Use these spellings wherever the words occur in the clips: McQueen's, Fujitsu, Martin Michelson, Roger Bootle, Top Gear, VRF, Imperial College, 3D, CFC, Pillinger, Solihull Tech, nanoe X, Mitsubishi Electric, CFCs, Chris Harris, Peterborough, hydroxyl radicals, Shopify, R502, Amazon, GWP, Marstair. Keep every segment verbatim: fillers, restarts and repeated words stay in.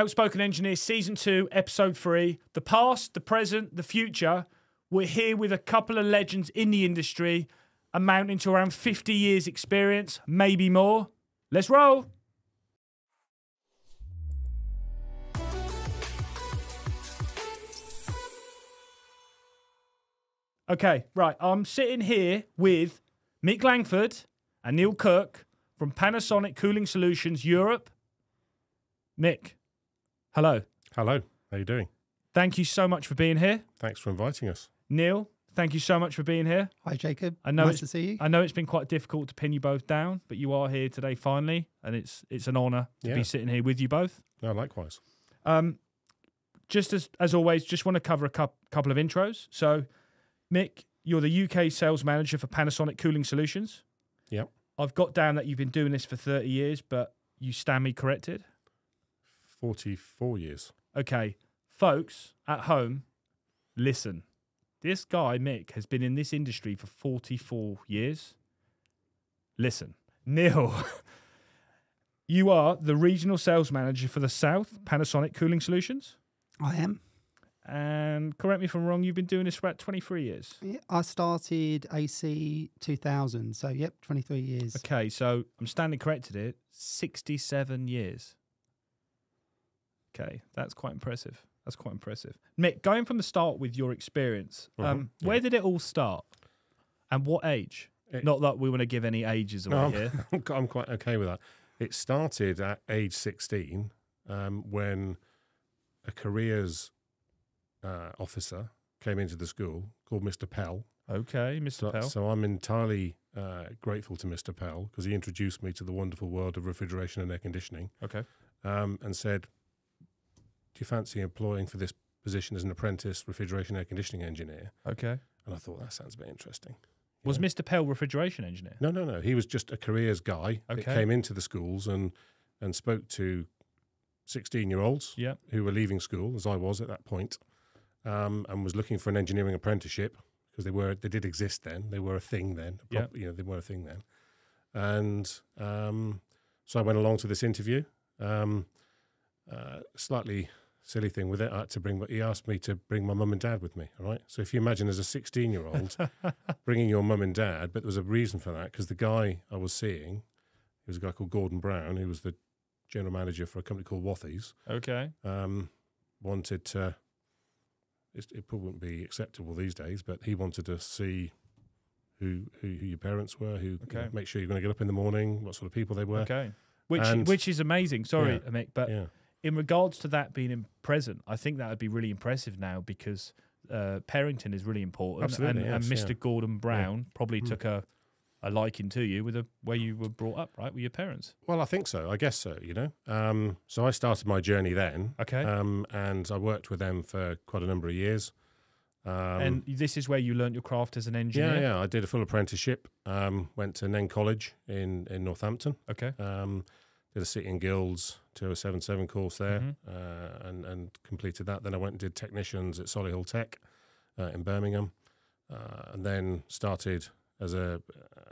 Outspoken Engineers, Season two, Episode three. The past, the present, the future. We're here with a couple of legends in the industry, amounting to around fifty years experience, maybe more. Let's roll. Okay, right. I'm sitting here with Mick Langford and Neil Kirk from Panasonic Cooling Solutions Europe. Mick, hello. Hello. How are you doing? Thank you so much for being here. Thanks for inviting us. Neil, thank you so much for being here. Hi, Jacob. I know nice to see you. I know it's been quite difficult to pin you both down, but you are here today finally, and it's it's an honour to yeah. be sitting here with you both. No, likewise. Um, just as, as always, just want to cover a cu couple of intros. So... Mick, you're the U K sales manager for Panasonic Cooling Solutions. Yep. I've got down that you've been doing this for thirty years, but you stand me corrected? forty-four years. Okay. Folks at home, listen. This guy, Mick, has been in this industry for forty-four years. Listen. Neil, you are the regional sales manager for the South, Panasonic Cooling Solutions. I am. And correct me if I'm wrong, you've been doing this for about twenty-three years. Yeah, I started A C two thousand, so yep, twenty-three years. Okay, so I'm standing corrected it, sixty-seven years. Okay, that's quite impressive. That's quite impressive. Mick, going from the start with your experience, mm-hmm. um, where yeah. did it all start? And what age? It, Not that we want to give any ages away no, I'm, here. I'm quite okay with that. It started at age sixteen um, when a careers... Uh, officer came into the school called Mister Pell. Okay, Mister So, Pell. So I'm entirely uh, grateful to Mister Pell because he introduced me to the wonderful world of refrigeration and air conditioning. Okay. Um, and said, do you fancy employing for this position as an apprentice refrigeration air conditioning engineer? Okay. And I thought, that sounds a bit interesting. You was know? Mister Pell refrigeration engineer? No, no, no. He was just a careers guy okay. that came into the schools and, and spoke to sixteen-year-olds yep. who were leaving school, as I was at that point. Um, and was looking for an engineering apprenticeship because they were they did exist then. They were a thing then. Yep. You know, they were a thing then. And um, so I went along to this interview. Um, uh, slightly silly thing with it, I had to bring. But he asked me to bring my mum and dad with me. All right. So if you imagine as a sixteen-year-old bringing your mum and dad, but there was a reason for that because the guy I was seeing, he was a guy called Gordon Brown, who was the general manager for a company called Wathies. Okay. Um, wanted to. It probably wouldn't be acceptable these days, but he wanted to see who who, who your parents were, who okay. you know, make sure you're going to get up in the morning, what sort of people they were. Okay, which and, which is amazing. Sorry, yeah, Mick, but yeah. in regards to that being in present, I think that would be really impressive now because uh, parenting is really important. Absolutely, and, yes, and Mister Yeah. Gordon Brown yeah. probably mm. took a, a liking to you with a where you were brought up, right, with your parents. Well, I think so. I guess so. You know, um, so I started my journey then. Okay, um, and I worked with them for quite a number of years. Um, and this is where you learnt your craft as an engineer. Yeah, yeah. I did a full apprenticeship. Um, went to Nen College in in Northampton. Okay. Um, did a City and Guilds two oh seven seven course there, mm-hmm. uh, and and completed that. Then I went and did technicians at Solihull Tech uh, in Birmingham, uh, and then started. As a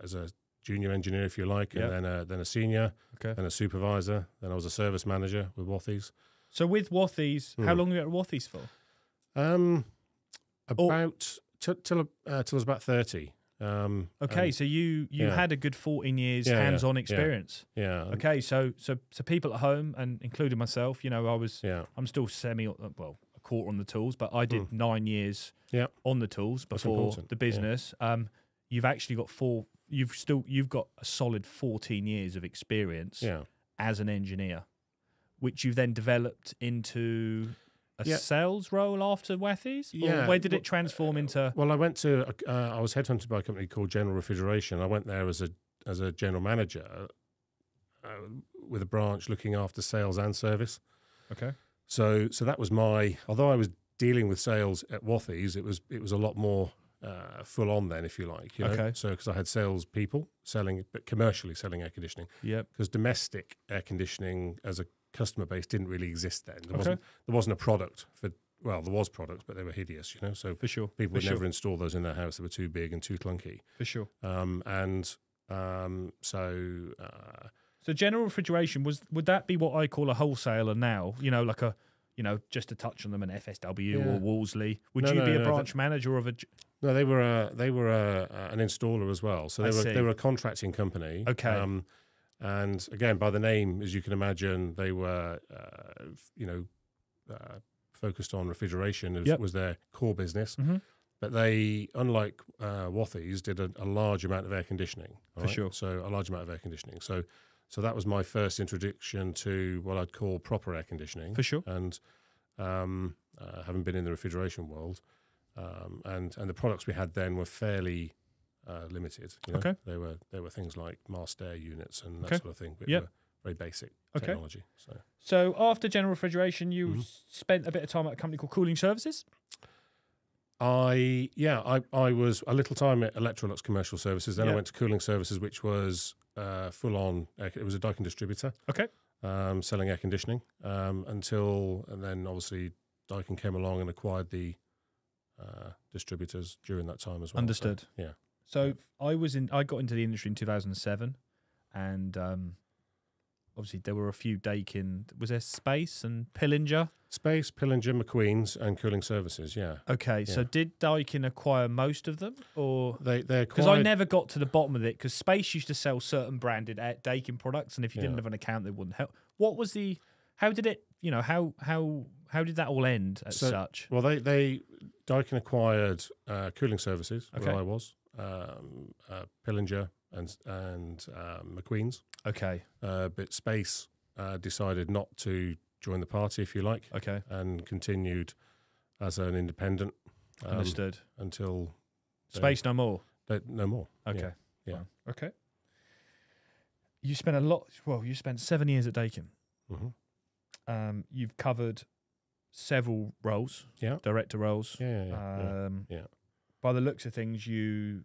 as a junior engineer, if you like, and yep. then a, then a senior, okay. then a supervisor. Then I was a service manager with Wathies. So with Wathies, mm. how long were you at Wathies for? Um, about till till uh, till I was about thirty. Um, okay, so you you yeah. had a good fourteen years yeah, hands-on yeah, experience. Yeah. yeah. Okay, so so so people at home and including myself, you know, I was yeah. I'm still semi well a quarter on the tools, but I did mm. nine years yeah. on the tools before the business. Yeah. Um. You've actually got four. You've still you've got a solid fourteen years of experience yeah. as an engineer, which you've then developed into a yeah. sales role after Wathies. Yeah. Where did well, it transform into? Well, I went to uh, I was headhunted by a company called General Refrigeration. I went there as a as a general manager uh, with a branch looking after sales and service. Okay. So so that was my. Although I was dealing with sales at Wathies, it was it was a lot more. Uh, full on then, if you like. You know? Okay. So, because I had sales people selling, but commercially selling air conditioning. Yeah. Because domestic air conditioning as a customer base didn't really exist then. There okay. wasn't there wasn't a product for. Well, there was products, but they were hideous. You know. So for sure, people for would sure. never install those in their house. They were too big and too clunky. For sure. Um. And um. So. Uh, So General Refrigeration, was would that be what I call a wholesaler now? You know, like a, you know, just to touch on them, an F S W yeah. or Wolseley. Would no, you no, be a no, branch that, manager of a? No, they were a, they were a, an installer as well. So they I were see. they were a contracting company. Okay. Um, and again, by the name, as you can imagine, they were uh, you know uh, focused on refrigeration as yep. was their core business. Mm-hmm. But they, unlike uh, Wathies, did a, a large amount of air conditioning. For right? sure. So a large amount of air conditioning. So, so that was my first introduction to what I'd call proper air conditioning. For sure. And um, uh, having been in the refrigeration world, um, and and the products we had then were fairly uh, limited. You know? Okay. They were they were things like Marstair units and that okay. sort of thing. Yeah. Very basic okay. technology. So, so after General Refrigeration, you mm-hmm. spent a bit of time at a company called Cooling Services. I yeah I I was a little time at Electrolux Commercial Services. Then yeah. I went to Cooling Services, which was uh, full on. It was a Daikin distributor. Okay. Um, selling air conditioning um, until and then obviously Daikin came along and acquired the uh, distributors during that time as well. Understood. So, yeah. So I was in. I got into the industry in two thousand seven, and um, obviously there were a few Daikin. Was there Space and Pillinger? Space, Pillinger, McQueen's, and Cooling Services, yeah. Okay, yeah. So did Daikin acquire most of them, or they they acquired? Because I never got to the bottom of it. Because Space used to sell certain branded Daikin products, and if you yeah. didn't have an account, they wouldn't help. What was the? How did it? You know how how how did that all end as so, such? Well, they they Daikin acquired uh, Cooling Services, okay. where I was, um, uh, Pillinger, and and uh, McQueen's. Okay, uh, but Space uh, decided not to join the party, if you like, okay, and continued as an independent. Um, Understood. Until they, Space no more. They, no more. Okay. Yeah. Wow. yeah. Okay. You spent a lot. Well, you spent seven years at Daikin. Mm-hmm. um, you've covered several roles. Yeah. Director roles. Yeah. Yeah, yeah, um, yeah. By the looks of things, you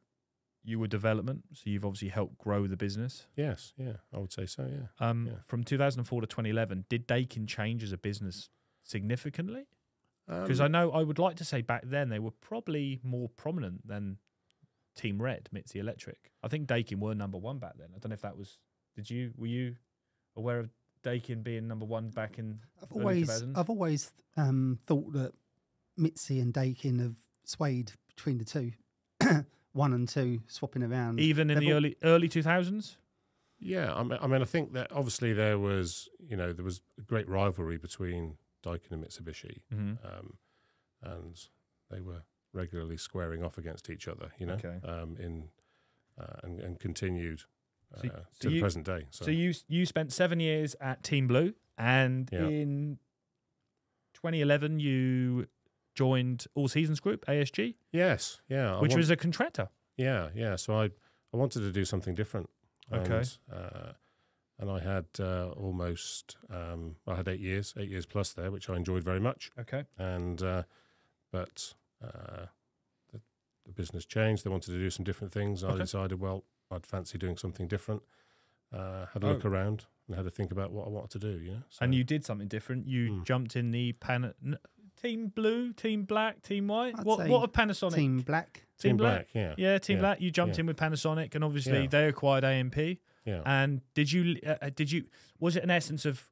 you were development, so you've obviously helped grow the business. Yes, yeah, I would say so, yeah. Um, yeah. From two thousand four to twenty eleven, did Daikin change as a business significantly? Because um, I know, I would like to say back then, they were probably more prominent than Team Red, Mitsubishi Electric. I think Daikin were number one back then. I don't know if that was, did you, were you aware of Daikin being number one back in I've always, I've always um, thought that Mitsubishi and Daikin have swayed between the two. One and two swapping around, even in They've the early early two thousands. Yeah, I mean, I mean, I think that obviously there was, you know, there was a great rivalry between Daikin and Mitsubishi, mm-hmm. um, and they were regularly squaring off against each other, you know, okay. um, in uh, and, and continued uh, so, to so the you, present day. So. so you you spent seven years at Team Blue, and yeah. in twenty eleven you. Joined All Seasons Group, A S G. Yes, yeah. Which was a contractor. Yeah, yeah. So I, I wanted to do something different. And, okay. Uh, and I had uh, almost, um, I had eight years, eight years plus there, which I enjoyed very much. Okay. And uh, but uh, the, the business changed. They wanted to do some different things. Okay. I decided, well, I'd fancy doing something different. Uh, had a oh. look around and had to think about what I wanted to do. You know. So, and you did something different. You mm. jumped in the pan. Team Blue, Team Black, Team White. I'd what what a Panasonic. Team Black. Team, team Black. Black, yeah. Yeah, Team yeah. Black. You jumped yeah. in with Panasonic, and obviously yeah. they acquired A M P. Yeah. And did you uh, did you was it an essence of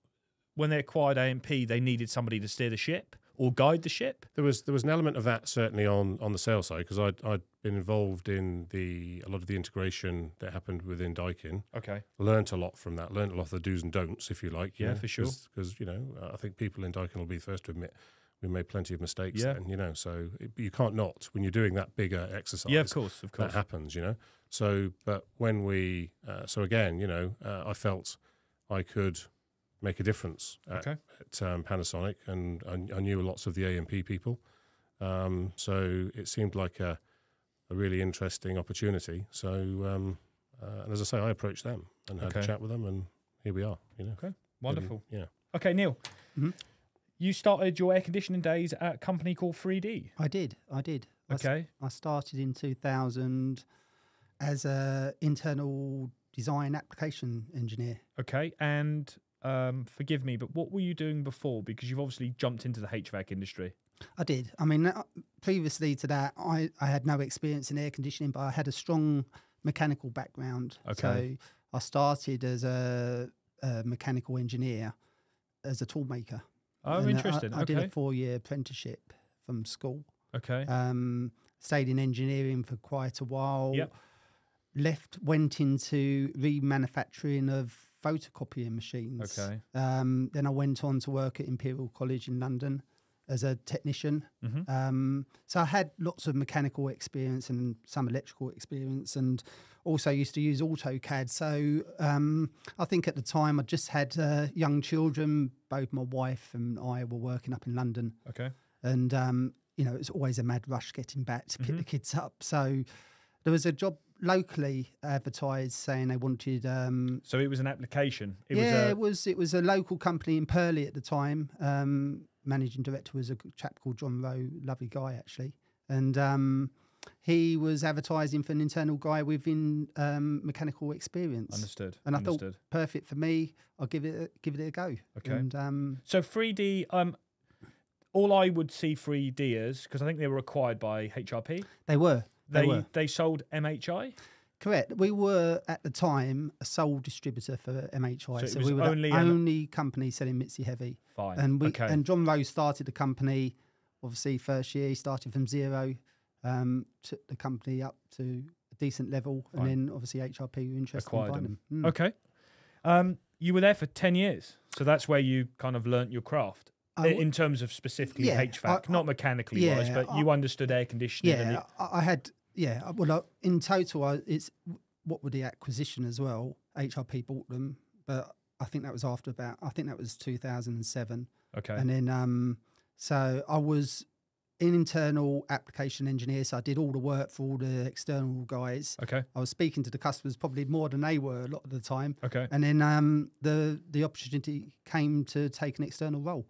when they acquired A M P, they needed somebody to steer the ship or guide the ship? There was there was an element of that certainly on on the sales side, because I'd I'd been involved in the a lot of the integration that happened within Daikin. Okay. Learned a lot from that. Learned a lot of the do's and don'ts, if you like. Yeah, yeah for sure. Because you know, I think people in Daikin will be first to admit. We made plenty of mistakes yeah. then, you know, so it, you can't not when you're doing that bigger exercise. Yeah, of course, of course. That happens, you know. So, but when we, uh, so again, you know, uh, I felt I could make a difference at, okay. at um, Panasonic, and I, I knew lots of the A M P people. Um, so it seemed like a, a really interesting opportunity. So, um, uh, and as I say, I approached them and had okay. a chat with them, and here we are, you know. Okay, wonderful. Really, yeah. Okay, Neil. Mm-hmm. You started your air conditioning days at a company called three D. I did, I did. Okay. I, I started in two thousand as an internal design application engineer. Okay, and um, forgive me, but what were you doing before? Because you've obviously jumped into the H V A C industry. I did. I mean, previously to that, I, I had no experience in air conditioning, but I had a strong mechanical background. Okay. So I started as a uh, mechanical engineer as a tool maker. Oh, and interesting. I, I okay. did a four-year apprenticeship from school. Okay. Um, stayed in engineering for quite a while. Yep. Left, went into remanufacturing of photocopying machines. Okay. Um, then I went on to work at Imperial College in London as a technician. Mm-hmm. Um, so I had lots of mechanical experience and some electrical experience, and also used to use AutoCAD. So um, I think at the time I just had uh, young children. Both my wife and I were working up in London. Okay. And, um, you know, it's always a mad rush getting back to pick mm-hmm. the kids up. So there was a job locally advertised saying they wanted um so it was an application it yeah was a... it was it was a local company in Purley at the time. Um managing director was a chap called John Rowe, lovely guy actually, and um he was advertising for an internal guy within um mechanical experience. Understood. And I Understood. thought, perfect for me, I'll give it a, give it a go. Okay. And um so three D, um all I would see three D as, because I think they were acquired by H R P. They were They they, they sold M H I? Correct. We were, at the time, a sole distributor for M H I. So, so we were only the only company selling Mitsubishi Heavy. Fine. And, we, okay. and John Rowe started the company, obviously, first year. He started from zero, um, took the company up to a decent level. Fine. And then, obviously, H R P were interested Acquired in buying them. them. Mm. Okay. Um, you were there for ten years. So that's where you kind of learnt your craft. In terms of specifically yeah, H V A C, I, not mechanically yeah, wise, but I, you understood air conditioning. Yeah, and it... I had, yeah. Well, I, in total, I, it's what were the acquisition as well. H R P bought them, but I think that was after about, I think that was two thousand seven. Okay. And then, um, so I was an internal application engineer, so I did all the work for all the external guys. Okay. I was speaking to the customers probably more than they were a lot of the time. Okay. And then um, the, the opportunity came to take an external role.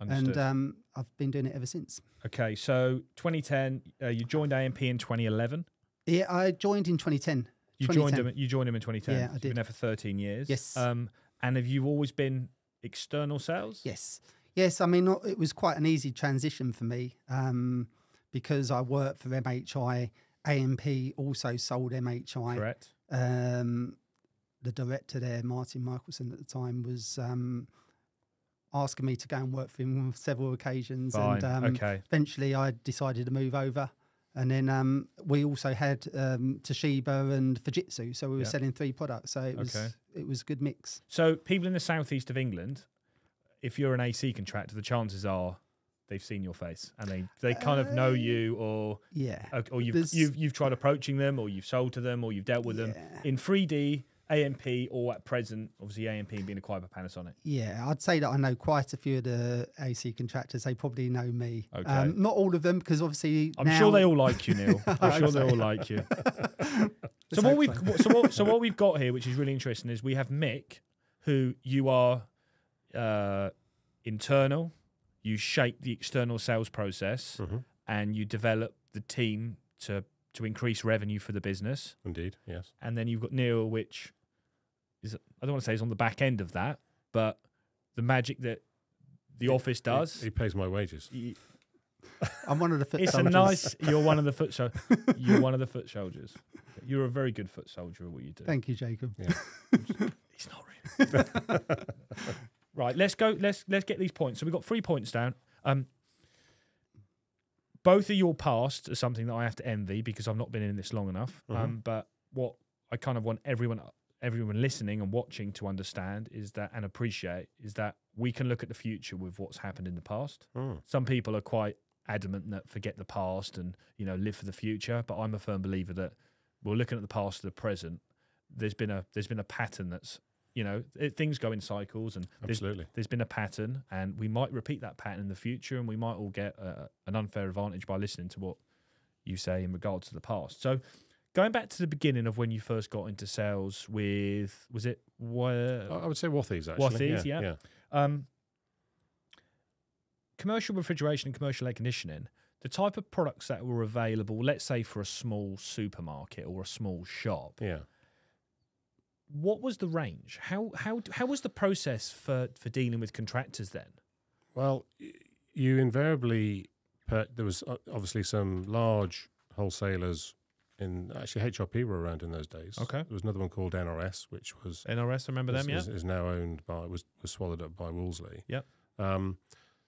Understood. And um, I've been doing it ever since. Okay, so twenty ten, uh, you joined A M P in twenty eleven? Yeah, I joined in twenty ten. You, twenty ten. Joined, him, you joined him in twenty ten? Yeah, I did. You've been there for thirteen years. Yes. Um, and have you always been external sales? Yes. Yes, I mean, not, it was quite an easy transition for me um, because I worked for M H I. A M P also sold M H I. Correct. Um, the director there, Martin Michelson at the time, was... Um, asking me to go and work for him on several occasions. Fine. And um, okay. eventually I decided to move over. And then um, we also had um, Toshiba and Fujitsu, so we were yep. selling three products. So it was, okay. it was a good mix. So people in the southeast of England, if you're an A C contractor, the chances are they've seen your face and they, they kind uh, of know you, or yeah, or you've, you've, you've tried approaching them, or you've sold to them, or you've dealt with yeah. them. In three D... A M P, or at present, obviously A M P being acquired by Panasonic. Yeah, I'd say that I know quite a few of the A C contractors. They probably know me. Okay. Um, not all of them, because obviously I'm now... sure they all like you, Neil. I'm sure they all like you. so what we've so what so what we've got here, which is really interesting, is we have Mick, who you are uh, internal. You shape the external sales process, mm-hmm. and you develop the team to to increase revenue for the business. Indeed, yes. And then you've got Neil, which is, I don't want to say he's on the back end of that, but the magic that the he, office does. He, he pays my wages. He, I'm one of the foot it's soldiers. It's a nice, you're one of the foot so, You're one of the foot soldiers. You're a very good foot soldier at what you do. Thank you, Jacob. Yeah. He's not really. Right, let's go, let's, let's get these points. So we've got three points down. Um, Both of your past are something that I have to envy because I've not been in this long enough. Mm-hmm. um, but what I kind of want everyone everyone listening and watching to understand is that, and appreciate, is that we can look at the future with what's happened in the past. Mm. Some people are quite adamant that forget the past and, you know, live for the future. But I'm a firm believer that we're looking at the past to the present. There's been a there's been a pattern that's, you know, it, things go in cycles, and Absolutely. There's, there's been a pattern, and we might repeat that pattern in the future, and we might all get uh, an unfair advantage by listening to what you say in regards to the past. So going back to the beginning of when you first got into sales with, was it? I would say Wathies, actually. Wathies, yeah. yeah. yeah. Um, commercial refrigeration and commercial air conditioning, the type of products that were available, let's say for a small supermarket or a small shop. Yeah. What was the range? How how how was the process for for dealing with contractors then? Well, you invariably per, there was obviously some large wholesalers in actually H R P were around in those days. Okay, there was another one called N R S, which was N R S. I remember is, them. Yeah, is, is now owned by was was swallowed up by Wolseley. Yep. Um,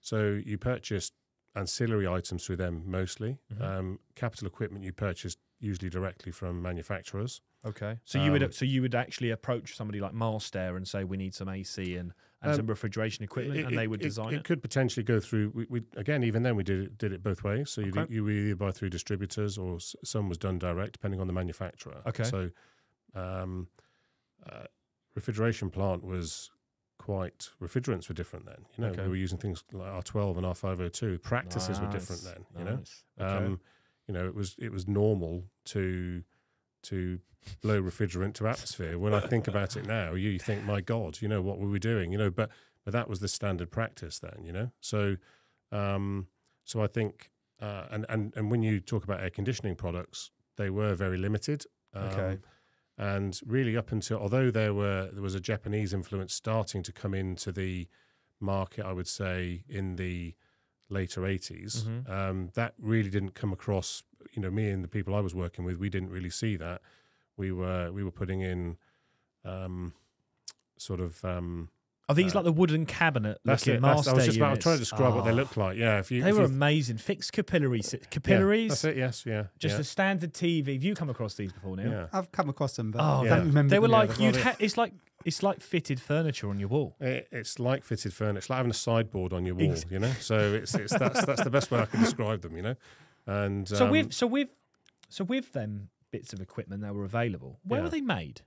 so you purchased ancillary items through them mostly. Mm-hmm. Um, capital equipment you purchased usually directly from manufacturers. Okay, so um, you would so you would actually approach somebody like Marstair and say we need some A C and, and um, some refrigeration equipment, it, and they would it, design it. It could potentially go through. We, we again, even then, we did it, did it both ways. So okay. you you either buy through distributors, or some was done direct, depending on the manufacturer. Okay, so um, uh, refrigeration plant was quite refrigerants were different then. You know, okay. we were using things like R twelve and R five oh two. Practices nice. were different then. You nice. know, okay. um, you know, it was it was normal to. to blow refrigerant to atmosphere. When I think about it now, you think, my God, you know, what were we doing? You know, but but that was the standard practice then, you know. So um, so I think, uh, and, and, and when you talk about air conditioning products, they were very limited. Um, okay. And really up until, although there were there was a Japanese influence starting to come into the market, I would say, in the later eighties, mm-hmm. um, that really didn't come across. You know, me and the people I was working with, we didn't really see that. We were we were putting in um, sort of. Um, Are these uh, like the wooden cabinet? That's it. That's, I was just about trying to describe oh. what they look like. Yeah, if you they if were you, amazing. Fixed capillaries, capillaries. Yeah, that's it. Yes, yeah. Just yeah. a standard T V. Have you come across these before, Neil? Yeah. I've come across them, but oh, yeah. I don't remember. They were like you'd. Ha it's like. It's like fitted furniture on your wall. It, it's like fitted furniture. It's like having a sideboard on your wall, you know. So it's it's that's that's the best way I can describe them, you know. And so um, with so with so with them bits of equipment that were available, where yeah. were they made?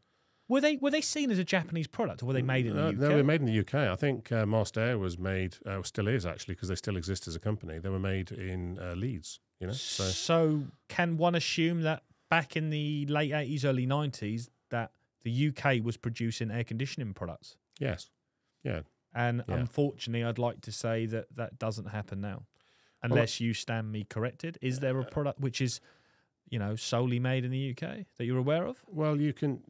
Were they were they seen as a Japanese product, or were they made in the uh, U K? No, they were made in the U K. I think uh, Marstair was made, uh, still is actually, because they still exist as a company. They were made in uh, Leeds, you know. So. so can one assume that back in the late eighties, early nineties, that the U K was producing air conditioning products? Yes. Yeah. And yeah. unfortunately, I'd like to say that that doesn't happen now. Unless well, you stand me corrected. Is there a product which is, you know, solely made in the U K that you're aware of? Well, you can...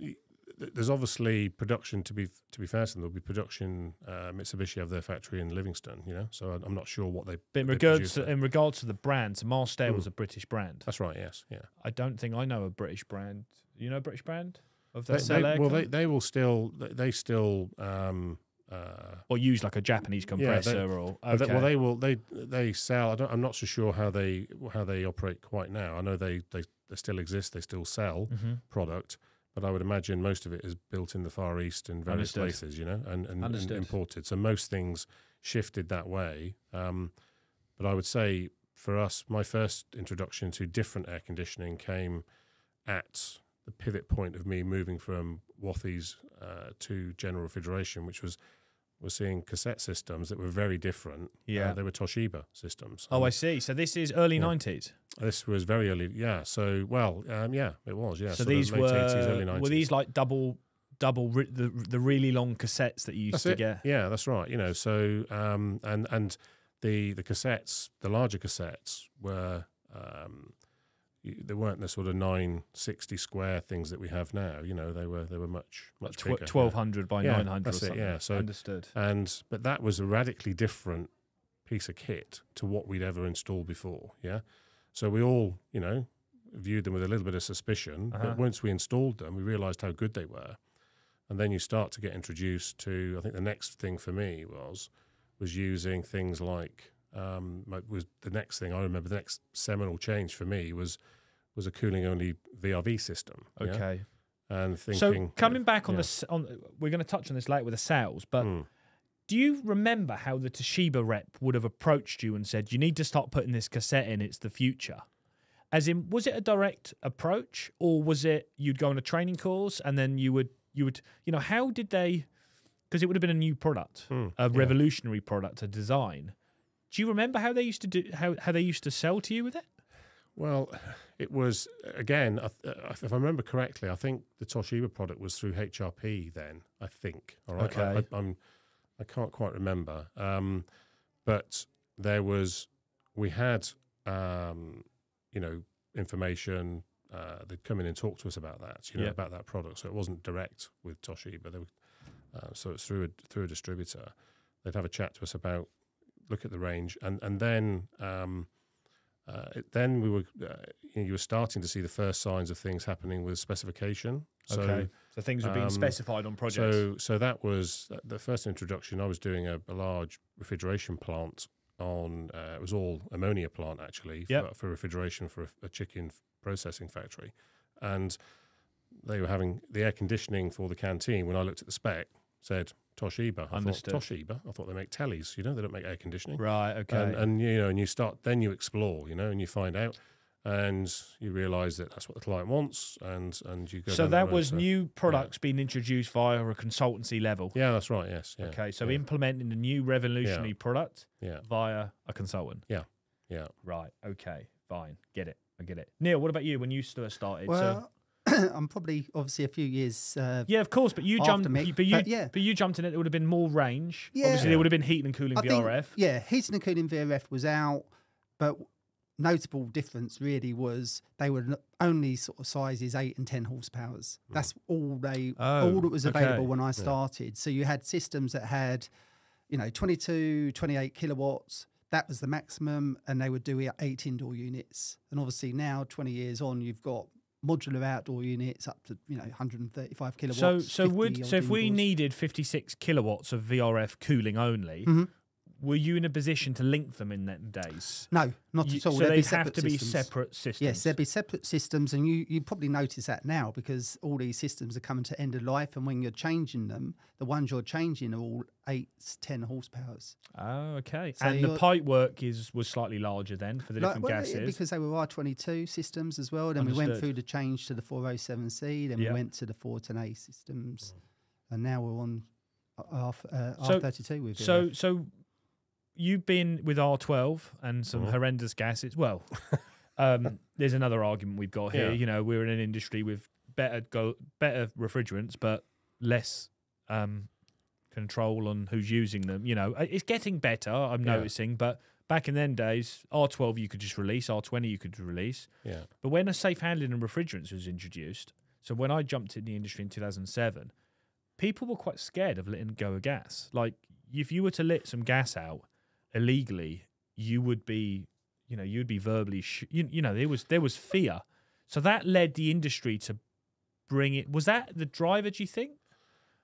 There's obviously production, to be to be fair to them, there'll be production. Uh, Mitsubishi have their factory in Livingston, you know, so I'm not sure what they. But in they regards to, in regards to the brands, Marstair mm. was a British brand. That's right, yes. Yeah. I don't think I know a British brand. You know a British brand? Of they, they, well, they, they will still, they still... Um, uh, or use like a Japanese compressor yeah, they, or... Okay. They, well, they will, they they sell, I don't, I'm not so sure how they how they operate quite now. I know they, they, they still exist, they still sell mm-hmm. product, but I would imagine most of it is built in the Far East and various Understood. places, you know, and, and, and imported. So most things shifted that way. Um, but I would say for us, my first introduction to different air conditioning came at... the pivot point of me moving from Wathies uh, to General Refrigeration, which was was seeing cassette systems that were very different. Yeah, uh, they were Toshiba systems. Oh, I see. So this is early yeah. nineties. This was very early. Yeah. So well, um, yeah, it was. Yeah. So these were eighties, early nineties. Were these like double double re the the really long cassettes that you used that's to it. get? Yeah, that's right. You know, so um, and and the the cassettes, the larger cassettes were. Um, They weren't the sort of nine sixty square things that we have now. You know, they were they were much much Tw bigger. Twelve hundred yeah. by yeah, nine hundred. That's or something. it. Yeah. So understood. And but that was a radically different piece of kit to what we'd ever installed before. Yeah. So we all, you know, viewed them with a little bit of suspicion. Uh-huh. But once we installed them, we realised how good they were. And then you start to get introduced to. I think the next thing for me was was using things like. Um, was the next thing I remember. The next seminal change for me was was a cooling only V R V system. Okay, yeah? and thinking. So coming back on yeah. the on, we're going to touch on this later with the sales, but mm. do you remember how the Toshiba rep would have approached you and said, "You need to start putting this cassette in. It's the future." As in, was it a direct approach, or was it you'd go on a training course and then you would you would you know how did they? Because it would have been a new product, mm. a yeah. revolutionary product, a design. Do you remember how they used to do how how they used to sell to you with it? Well, it was again, if I remember correctly, I think the Toshiba product was through H R P then. I think. All right. Okay. I, I, I'm, I can't quite remember. Um, but there was, we had, um, you know, information. Uh, they'd come in and talk to us about that. You know, yeah. about that product. So it wasn't direct with Toshiba. They were, uh, so it's through a, through a distributor. They'd have a chat to us about. Look at the range, and and then um, Uh, then we were, uh, you, know, you were starting to see the first signs of things happening with specification. So, okay, so things were being um, specified on projects. So, so that was the first introduction. I was doing a, a large refrigeration plant on. Uh, it was all ammonia plant actually, yep. for, for refrigeration for a, a chicken processing factory, and they were having the air conditioning for the canteen. When I looked at the spec, said Toshiba. I Understood. thought Toshiba. I thought they make tellies. You know, they don't make air conditioning. Right. Okay. And, and you know, and you start. Then you explore. You know, and you find out, and you realise that that's what the client wants, and and you go. So that was road, so, new products yeah. being introduced via a consultancy level. Yeah, that's right. Yes. Yeah, okay. So yeah. implementing the new revolutionary yeah. product yeah. via a consultant. Yeah. Yeah. Right. Okay. Fine. Get it. I get it. Neil, what about you? When you first started? Well, so I'm probably obviously a few years. Uh, yeah, of course, but you jumped. Me, but you, but yeah. but you jumped in it. It would have been more range. Yeah. Obviously, there would have been heating and cooling I V R F. Think, yeah, heating and cooling V R F was out, but notable difference really was they were only sort of sizes eight and ten horsepowers. Mm. That's all they, oh, all that was available okay. when I started. Yeah. So you had systems that had, you know, twenty-two, twenty-eight kilowatts. That was the maximum, and they would do eight indoor units. And obviously now, twenty years on, you've got modular outdoor units up to, you know, one hundred thirty-five kilowatts. So, so would so if we needed fifty-six kilowatts of V R F cooling only, mm-hmm. were you in a position to link them in them days? No, not you, at all. So they'd have to systems. be separate systems. Yes, there'd be separate systems, and you you probably notice that now because all these systems are coming to end of life, and when you're changing them, the ones you're changing are all eight, ten horsepowers. Oh, okay. So and the pipe work is was slightly larger then for the like, different well, gases because they were R twenty-two systems as well. Then Understood. we went through the change to the four oh seven C. Then yep. we went to the four ten A systems, mm. and now we're on R, uh, R thirty-two with it. So so. You've been with R twelve and some mm-hmm. horrendous gases. Well, um, there's another argument we've got here. Yeah. You know, we're in an industry with better go better refrigerants, but less um, control on who's using them. You know, it's getting better. I'm yeah. noticing, but back in them days, R twelve you could just release, R twenty you could release. Yeah. But when a safe handling and refrigerants was introduced, so when I jumped in the industry in two thousand seven, people were quite scared of letting go of gas. Like if you were to let some gas out illegally, you would be, you know, you'd be verbally, sh you, you know, there was there was fear, so that led the industry to bring it. Was that the driver? Do you think?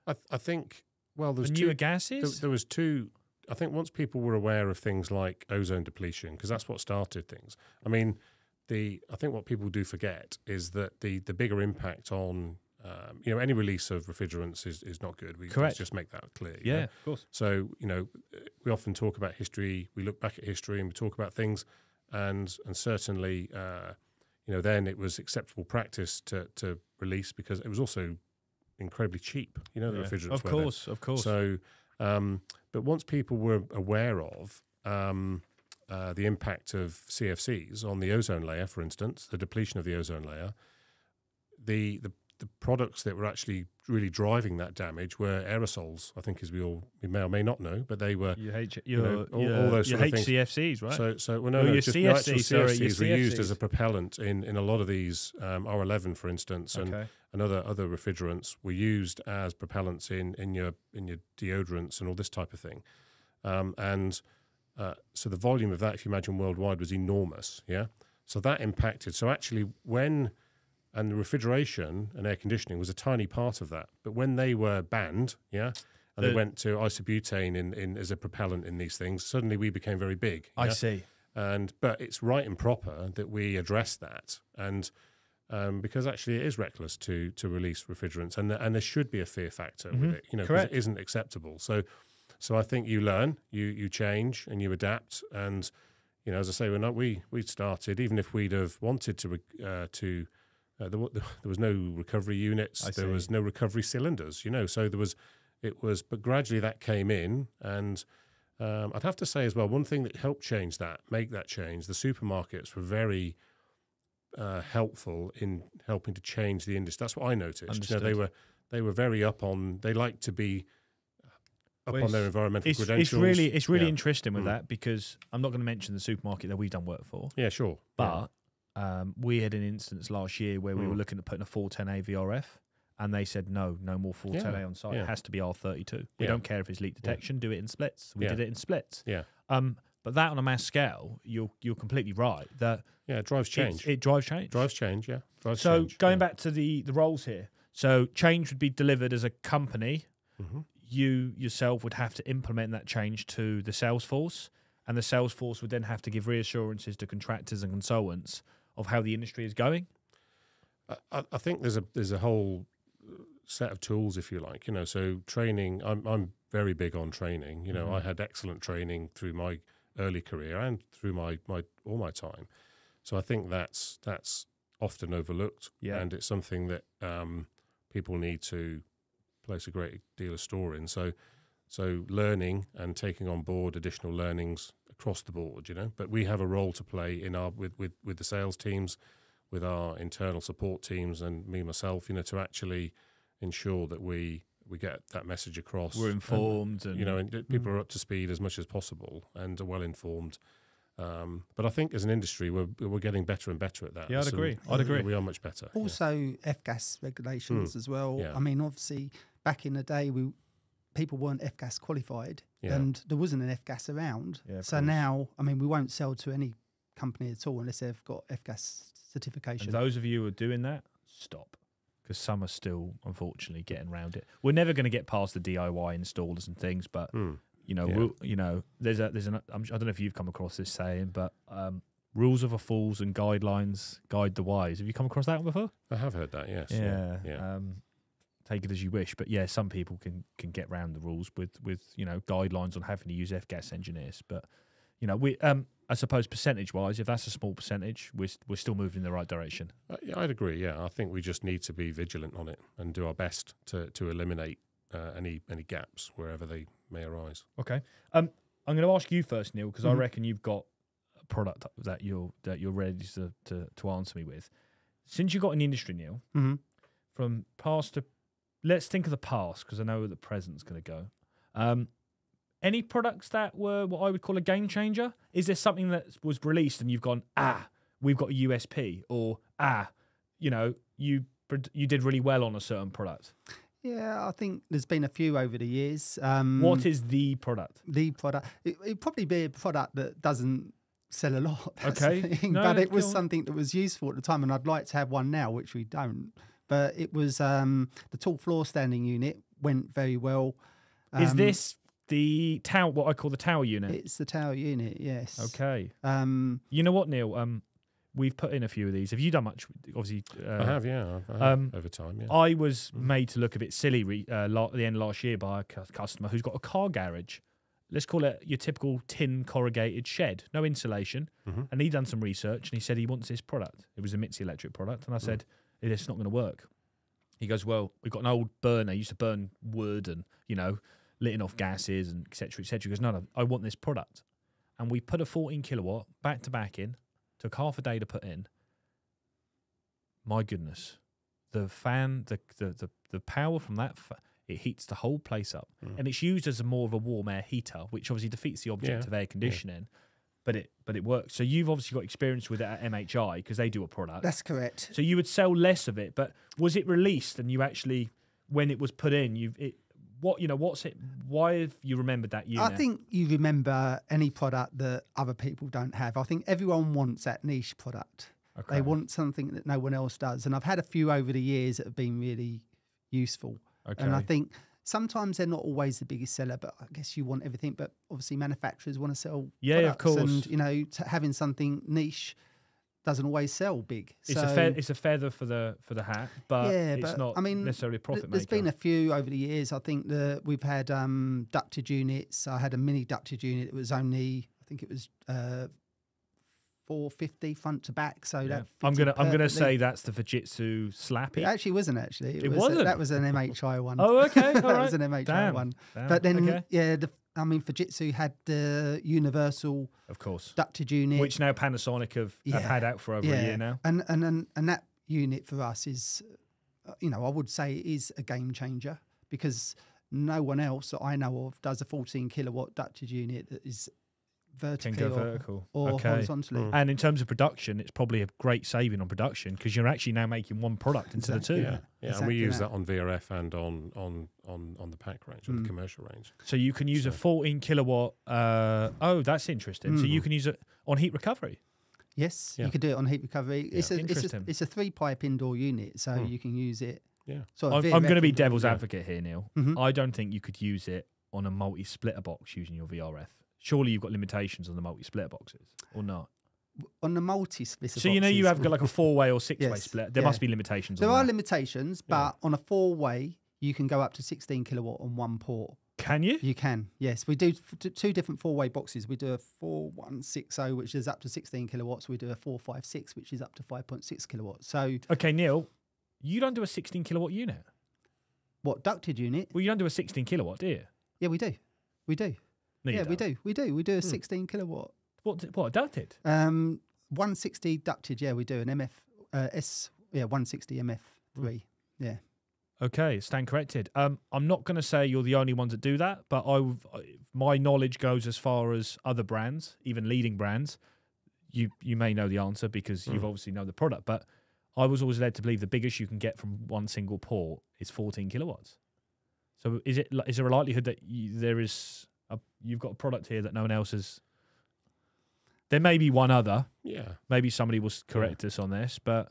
I, th I think. Well, there's the newer two gases. Th there was two. I think once people were aware of things like ozone depletion, because that's what started things. I mean, the I think what people do forget is that the the bigger impact on um, you know, any release of refrigerants is is not good. We Correct. Let's just make that clear. Yeah, know? Of course. So you know, we often talk about history. We look back at history and we talk about things, and and certainly, uh, you know, then it was acceptable practice to to release because it was also incredibly cheap. You know, the yeah. refrigerants. Of course, were there. of course. So, um, but once people were aware of um, uh, the impact of C F Cs on the ozone layer, for instance, the depletion of the ozone layer, the the the products that were actually really driving that damage were aerosols, I think, as we all we may or may not know, but they were your H, your, you know, all, your, all those your sort of H C F Cs, right? So, so well, no, no, just C F C, actual sorry, C F Cs were used as a propellant in in a lot of these um, R eleven, for instance, and okay. and other other refrigerants were used as propellants in in your in your deodorants and all this type of thing, um, and uh, so the volume of that, if you imagine worldwide, was enormous. Yeah, so that impacted. So actually, when And the refrigeration and air conditioning was a tiny part of that. But when they were banned, yeah, and the, they went to isobutane in, in as a propellant in these things, suddenly we became very big. I yeah? see. And But it's right and proper that we address that. And um, because actually it is reckless to to release refrigerants. And, the, and there should be a fear factor mm-hmm. with it, you know, because it isn't acceptable. So so I think you learn, you you change and you adapt. And, you know, as I say, we're not, we, we started, even if we'd have wanted to uh, to... Uh, there, there was no recovery units. I there see. was no recovery cylinders, you know. So there was, it was, but gradually that came in. And um, I'd have to say as well, one thing that helped change that, make that change, the supermarkets were very uh, helpful in helping to change the industry. That's what I noticed. Understood. You know, they were they were very up on. They like to be up well, on their environmental it's, credentials. It's really, it's really yeah. interesting with mm. that because I'm not going to mention the supermarket that we've done work for. Yeah, sure, but. Yeah. Um, we had an instance last year where mm. we were looking at putting a four ten A V R F, and they said, no, no more four ten A yeah. on site. Yeah. It has to be R thirty-two. We yeah. don't care if it's leak detection. Yeah. Do it in splits. We yeah. did it in splits. Yeah. Um, But that on a mass scale, you're you're completely right. That yeah, it drives change. It, it drives change. Drives change. Yeah. Drives so change, going yeah. back to the the roles here. So change would be delivered as a company. Mm-hmm. You yourself would have to implement that change to the sales force, and the sales force would then have to give reassurances to contractors and consultants of how the industry is going. I, I think there's a there's a whole set of tools, if you like, you know. So training, I'm I'm very big on training. You know, mm-hmm. I had excellent training through my early career and through my my all my time. So I think that's that's often overlooked, yeah. and it's something that um, people need to place a great deal of store in. So, so learning and taking on board additional learnings across the board, you know. But we have a role to play in our with with with the sales teams, with our internal support teams, and me myself, you know, to actually ensure that we we get that message across. We're informed, and, and you know, and people are up to speed as much as possible and are well informed. Um, but I think as an industry, we're we're getting better and better at that. Yeah, I'd so agree. I'd agree. We are much better. Also, yeah. F gas regulations mm. as well. Yeah. I mean, obviously, back in the day, we people weren't F gas qualified, yeah. and there wasn't an F gas around. Yeah, so now, I mean, we won't sell to any company at all unless they've got F gas certification. And those of you who are doing that, stop, because some are still unfortunately getting around it. We're never going to get past the D I Y installers and things, but. Mm. You know, yeah. we'll, you know, there's a there's an. I'm, I don't know if you've come across this saying, but um, rules are for fools and guidelines guide the wise. Have you come across that one before? I have heard that. Yes. Yeah. yeah. yeah. Um, take it as you wish, but yeah, some people can can get round the rules with with you know guidelines on having to use F gas engineers. But you know, we um, I suppose percentage wise, if that's a small percentage, we're we're still moving in the right direction. Uh, yeah, I'd agree. Yeah, I think we just need to be vigilant on it and do our best to to eliminate uh, any any gaps wherever they. may arise. Okay, um, I'm going to ask you first, Neil, because mm-hmm. I reckon you've got a product that you're that you're ready to, to to answer me with. Since you got in the industry, Neil, mm-hmm. from past to, let's think of the past because I know where the present's going to go. Um, any products that were what I would call a game changer? Is there something that was released and you've gone, ah, we've got a U S P, or ah, you know, you you did really well on a certain product? Yeah, I think there's been a few over the years. Um, what is the product? The product. It, it'd probably be a product that doesn't sell a lot. Okay. The thing. No, but it was on. something that was useful at the time, and I'd like to have one now, which we don't. But it was um, the tall floor standing unit went very well. Um, is this the tower, what I call the tower unit? It's the tower unit, yes. Okay. Um, you know what, Neil? Um, We've put in a few of these. Have you done much? Obviously, uh, I have. Yeah, I have, um, over time. Yeah. I was mm. made to look a bit silly re uh, at the end of last year by a cu customer who's got a car garage. Let's call it your typical tin corrugated shed, no insulation. Mm-hmm. And he done some research and he said he wants this product. It was a Mitsubishi Electric product, and I said mm. it's not going to work. He goes, well, we've got an old burner. He used to burn wood and you know, litting off gases and et cetera, et cetera. He goes, no, no, I want this product. And we put a fourteen kilowatt back to back in. Took half a day to put in. My goodness, the fan, the the the, the power from that, fa it heats the whole place up, mm. and it's used as a more of a warm air heater, which obviously defeats the object yeah. of air conditioning. Yeah. But it but it works. So you've obviously got experience with it at M H I because they do a product. That's correct. So you would sell less of it, but was it released and you actually, when it was put in, you it. What you know? What's it? Why have you remembered that unit? I think you remember any product that other people don't have. I think everyone wants that niche product. Okay. They want something that no one else does. And I've had a few over the years that have been really useful. Okay. And I think sometimes they're not always the biggest seller, but I guess you want everything. But obviously, manufacturers want to sell. Yeah, products, of course. And you know, t having something niche doesn't always sell big. It's, so, a, fe it's a feather for the for the hat, but yeah, it's but, not I mean, necessarily a profit th there's maker. There's been a few over the years. I think that we've had um, ducted units. I had a mini ducted unit. It was only, I think it was uh, four fifty front to back. So yeah. that I'm gonna I'm gonna say that's the Fujitsu slappy. It actually wasn't actually. It, it was wasn't. A, that was an M H I one. Oh, okay. That right. was an M H I Damn. one. Damn. But then okay. yeah. The, I mean, Fujitsu had the universal, of course, ducted unit, which now Panasonic have, yeah. have had out for over yeah. a year now. And, and and and that unit for us is, you know, I would say is a game changer because no one else that I know of does a fourteen kilowatt ducted unit that is vertically can go or, vertical. or okay. horizontally. Mm. And in terms of production, it's probably a great saving on production because you're actually now making one product instead exactly. of two. Yeah, yeah. Exactly and we use that. that on V R F and on on on on the pack range, on mm. the commercial range. So you can use so. a fourteen kilowatt. Uh, oh, that's interesting. Mm. So you can use it on heat recovery. Yes, yeah. you could do it on heat recovery. Yeah. It's, a, it's a it's a three pipe indoor unit, so mm. you can use it. Yeah. So I'm, I'm going to be devil's advocate here, Neil. Mm-hmm. I don't think you could use it on a multi-splitter box using your V R F. Surely you've got limitations on the multi-splitter boxes, or not? On the multi-splitter boxes. So you know you have got like a four-way or six-way yes, split. There yeah. must be limitations there on that. There are limitations, but yeah. on a four-way, you can go up to sixteen kilowatt on one port. Can you? You can, yes. We do two different four-way boxes. We do a four one six zero, which is up to sixteen kilowatts. We do a four five six, which is up to five point six kilowatts. So okay, Neil, you don't do a sixteen kilowatt unit. What, ducted unit? Well, you don't do a sixteen kilowatt, do you? Yeah, we do. We do. No, yeah, don't. we do. We do. We do a sixteen kilowatt. What? What ducted? Um, one sixty ducted. Yeah, we do an M F uh, S. Yeah, one sixty M F three. Mm. Yeah. Okay, stand corrected. Um, I'm not going to say you're the only ones that do that, but I, my knowledge goes as far as other brands, even leading brands. You you may know the answer because mm. you've obviously know the product, but I was always led to believe the biggest you can get from one single port is fourteen kilowatts. So is it is there a likelihood that you, there is a, you've got a product here that no one else has? There may be one other. Yeah. Maybe somebody will correct yeah. us on this, but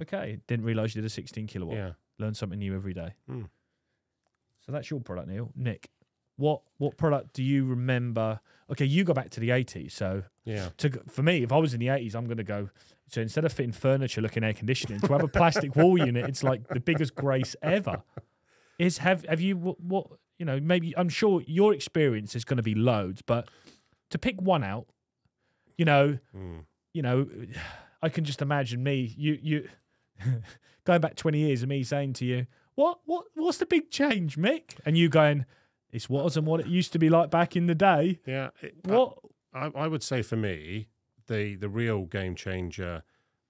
okay, didn't realise you did a sixteen kilowatt. Yeah. Learn something new every day. Mm. So that's your product, Neil. Nick, what what product do you remember? Okay, you go back to the eighties. So yeah, to, for me, if I was in the eighties, I'm going to go. So instead of fitting furniture, looking air conditioning, to have a plastic wall unit, it's like the biggest grace ever. Is have have you what, what you know? Maybe I'm sure your experience is going to be loads, but to pick one out, you know, mm. you know, I can just imagine me, you, you, going back twenty years and me saying to you, what, what, what's the big change, Mick? And you going, it's what and what it used to be like back in the day. Yeah, it, what I, I would say for me, the the real game changer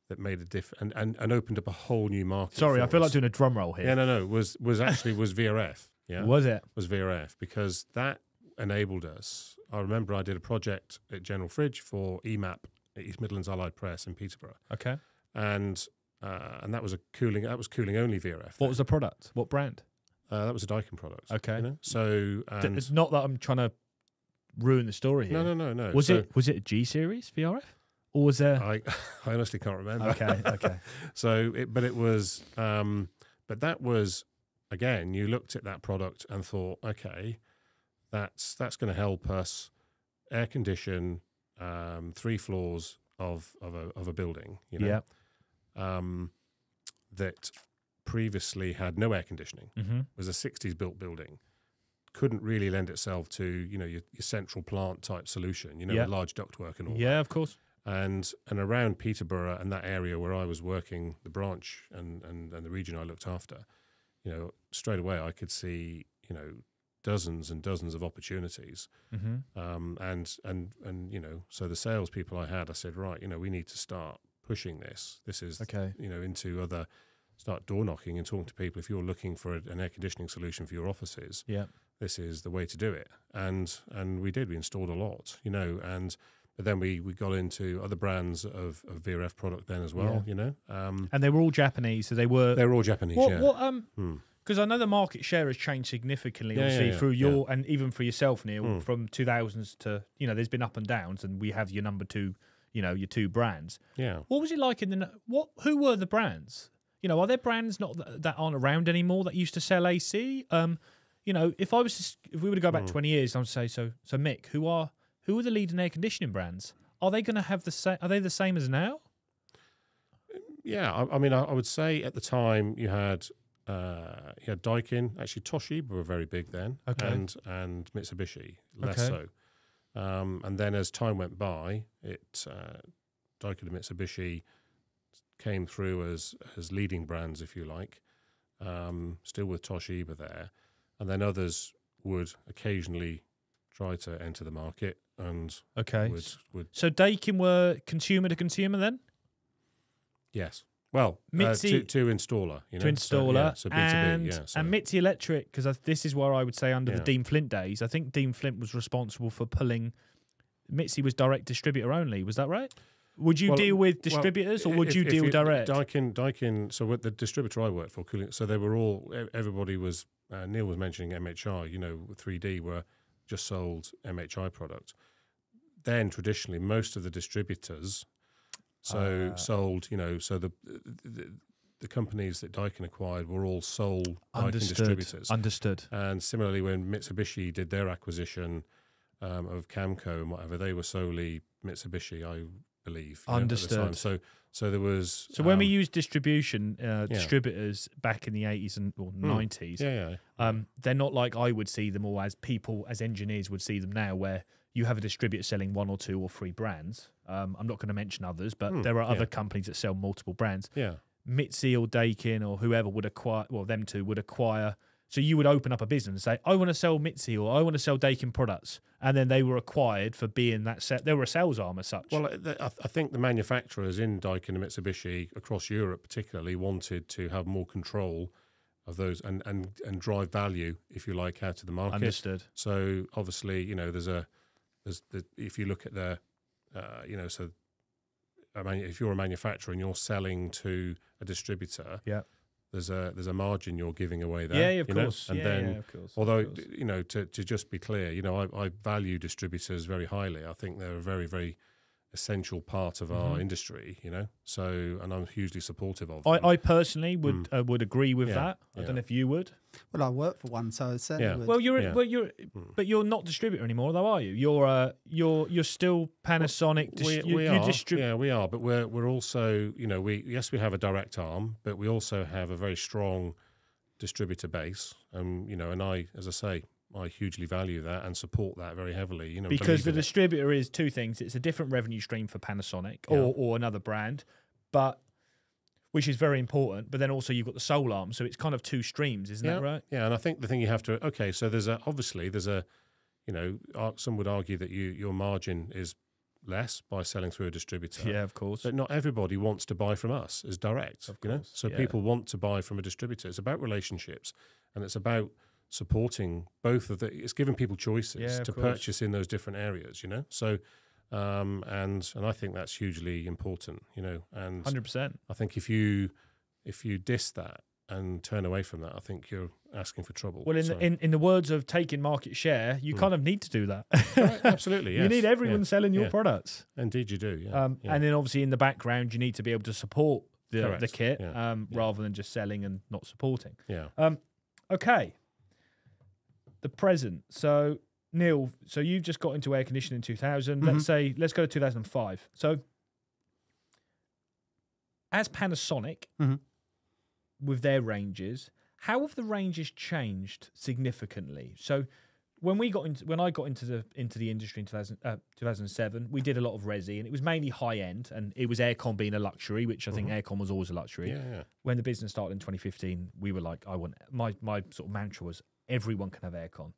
that made a difference and, and, and opened up a whole new market. Sorry, I feel us. like doing a drum roll here. Yeah, no, no, was was actually was V R F. Yeah, was it? Was V R F because that enabled us. I remember I did a project at General Fridge for E MAP, East Midlands Allied Press in Peterborough. Okay, and uh, and that was a cooling. That was cooling only V R F. What was the product? What brand? Uh, that was a Daikin product. Okay, you know? So and it's not that I'm trying to ruin the story here. No, no, no, no. Was so, it was it a G series V R F? Or was there? I, I honestly can't remember. Okay, okay. So, it, but it was, um, but that was, again, you looked at that product and thought, okay, that's that's going to help us air condition um, three floors of of a of a building, you know, yeah, um, that previously had no air conditioning. Mm-hmm. It was a sixties built building. Couldn't really lend itself to you know your, your central plant type solution, you know, yeah. large ductwork and all. Yeah, that. of course. And and around Peterborough and that area where I was working, the branch and, and, and the region I looked after, you know, straight away I could see, you know, dozens and dozens of opportunities. Mm-hmm. um, and, and, and, you know, so the salespeople I had, I said, right, you know, we need to start pushing this. This is, okay. you know, into other, start door knocking and talking to people. If you're looking for a, an air conditioning solution for your offices, yeah, this is the way to do it. And, and we did, we installed a lot, you know, and... But then we, we got into other brands of, of V R F product then as well, yeah. you know. Um, and they were all Japanese, so they were... They were all Japanese, what, yeah. Because um, hmm. I know the market share has changed significantly, yeah, obviously, yeah, yeah, through your... Yeah. And even for yourself, Neil, hmm. from two thousands to... You know, there's been up and downs, and we have your number two, you know, your two brands. Yeah. What was it like in the... What? Who were the brands? You know, are there brands not that, that aren't around anymore that used to sell A C? Um, you know, if I was... If we were to go back hmm. twenty years, I would say, so, so Mick, who are... Who are the leading air conditioning brands? Are they going to have the same? Are they the same as now? Yeah, I, I mean, I, I would say at the time you had uh, you had Daikin, actually Toshiba were very big then, okay. and and Mitsubishi less okay. so. Um, and then as time went by, it uh, Daikin and Mitsubishi came through as as leading brands, if you like. Um, still with Toshiba there, and then others would occasionally try to enter the market. And okay, would, would so Daikin were consumer to consumer then. Yes, well, Mitsubishi uh, to, to installer, you know, to installer, so, yeah, so B two B, and yeah, so. and Mitsubishi Electric, because this is where I would say under yeah. the Dean Flint days, I think Dean Flint was responsible for pulling Mitsubishi was direct distributor only. Was that right? Would you well, deal with distributors well, or would if, you deal you, direct? Daikin, Daikin, so with the distributor I worked for, Cooling, so they were all, everybody was, uh, Neil was mentioning M H I, you know, three D were just sold M H I products. Then traditionally, most of the distributors so uh, sold, you know, so the, the the companies that Daikin acquired were all sole Daikin distributors. Understood. And similarly, when Mitsubishi did their acquisition um, of Camco and whatever, they were solely Mitsubishi, I believe. Understood. Know, at the time. So, so there was. So um, when we used distribution uh, yeah. distributors back in the eighties and or nineties, mm. yeah, yeah. Um, they're not like I would see them, or as people, as engineers would see them now, where you have a distributor selling one or two or three brands. Um, I'm not going to mention others, but mm, there are other yeah. companies that sell multiple brands. Yeah. Mitsubishi or Daikin or whoever would acquire, well, them two would acquire. So you would open up a business and say, I want to sell Mitsubishi or I want to sell Daikin products. And then they were acquired for being that set. They were a sales arm as such. Well, I, th I think the manufacturers in Daikin and Mitsubishi across Europe particularly wanted to have more control of those and, and, and drive value, if you like, out of the market. Understood. So obviously, you know, there's a, there's the, if you look at their, uh, you know, so I mean, if you're a manufacturer and you're selling to a distributor, yeah, there's a there's a margin you're giving away there. Yeah, yeah, of course. And then, although you know, to to just be clear, you know, I, I value distributors very highly. I think they're a very very essential part of our mm-hmm. industry. You know, so and I'm hugely supportive of. I, I personally would mm. uh, would agree with yeah, that. I yeah. don't know if you would. Well, I work for one, so I certainly yeah. would. Well, you're yeah. well, you're mm. but you're not distributor anymore, though, are you? You're uh, you're you're still Panasonic. Well, we, we you, are. Yeah, we are. But we're we're also, you know, we yes we have a direct arm, but we also have a very strong distributor base, and um, you know, and I, as I say, I hugely value that and support that very heavily. You know, because the distributor is two things: it's a different revenue stream for Panasonic yeah. or or another brand, but. Which is very important, but then also you've got the sole arm, so it's kind of two streams, isn't yeah. that right? Yeah, and I think the thing you have to okay, so there's a obviously there's a, you know, some would argue that you your margin is less by selling through a distributor. Yeah, of course. But not everybody wants to buy from us as direct, of course. You know? So yeah. people want to buy from a distributor. It's about relationships, and it's about supporting both of the. It's giving people choices yeah, to course. purchase in those different areas, you know. So. Um, and and I think that's hugely important, you know. And one hundred percent. I think if you if you diss that and turn away from that, I think you're asking for trouble. Well, in so. the, in, in the words of taking market share, you mm. kind of need to do that. Right, absolutely, yes. You need everyone yeah. selling your yeah. products. Indeed, you do. Yeah. Um, yeah. And then obviously in the background, you need to be able to support the, the kit yeah. Um, yeah. rather than just selling and not supporting. Yeah. Um, okay. The present. So. Neil, so you've just got into air conditioning in two thousand. Mm-hmm. Let's say, let's go to two thousand five. So, as Panasonic, mm-hmm. with their ranges, how have the ranges changed significantly? So, when we got into, when I got into the into the industry in two thousand, uh, two thousand seven, we did a lot of resi, and it was mainly high end, and it was aircon being a luxury, which I mm-hmm. think aircon was always a luxury. Yeah, yeah. When the business started in twenty fifteen, we were like, I want my my sort of mantra was everyone can have aircon.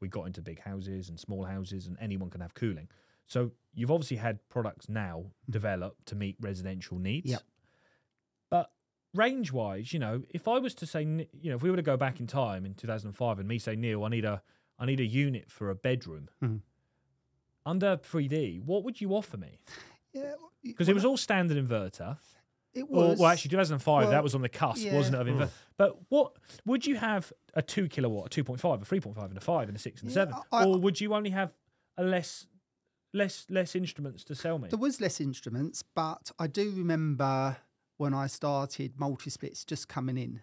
We got into big houses and small houses, and anyone can have cooling. So you've obviously had products now developed to meet residential needs. Yep. But range-wise, you know, if I was to say, you know, if we were to go back in time in two thousand five and me say, Neil, I need a, I need a unit for a bedroom. Mm-hmm. Under three D, what would you offer me? Yeah, because well, it was all standard inverter. It was. Or, well, actually, two thousand five, well, that was on the cusp, yeah. wasn't it? Of inver but what would you have a two kilowatt, a two point five, a three point five, and a five, and a six, and yeah, a seven? I, or would you only have a less, less, less instruments to sell me? There was less instruments, but I do remember when I started multi-splits just coming in.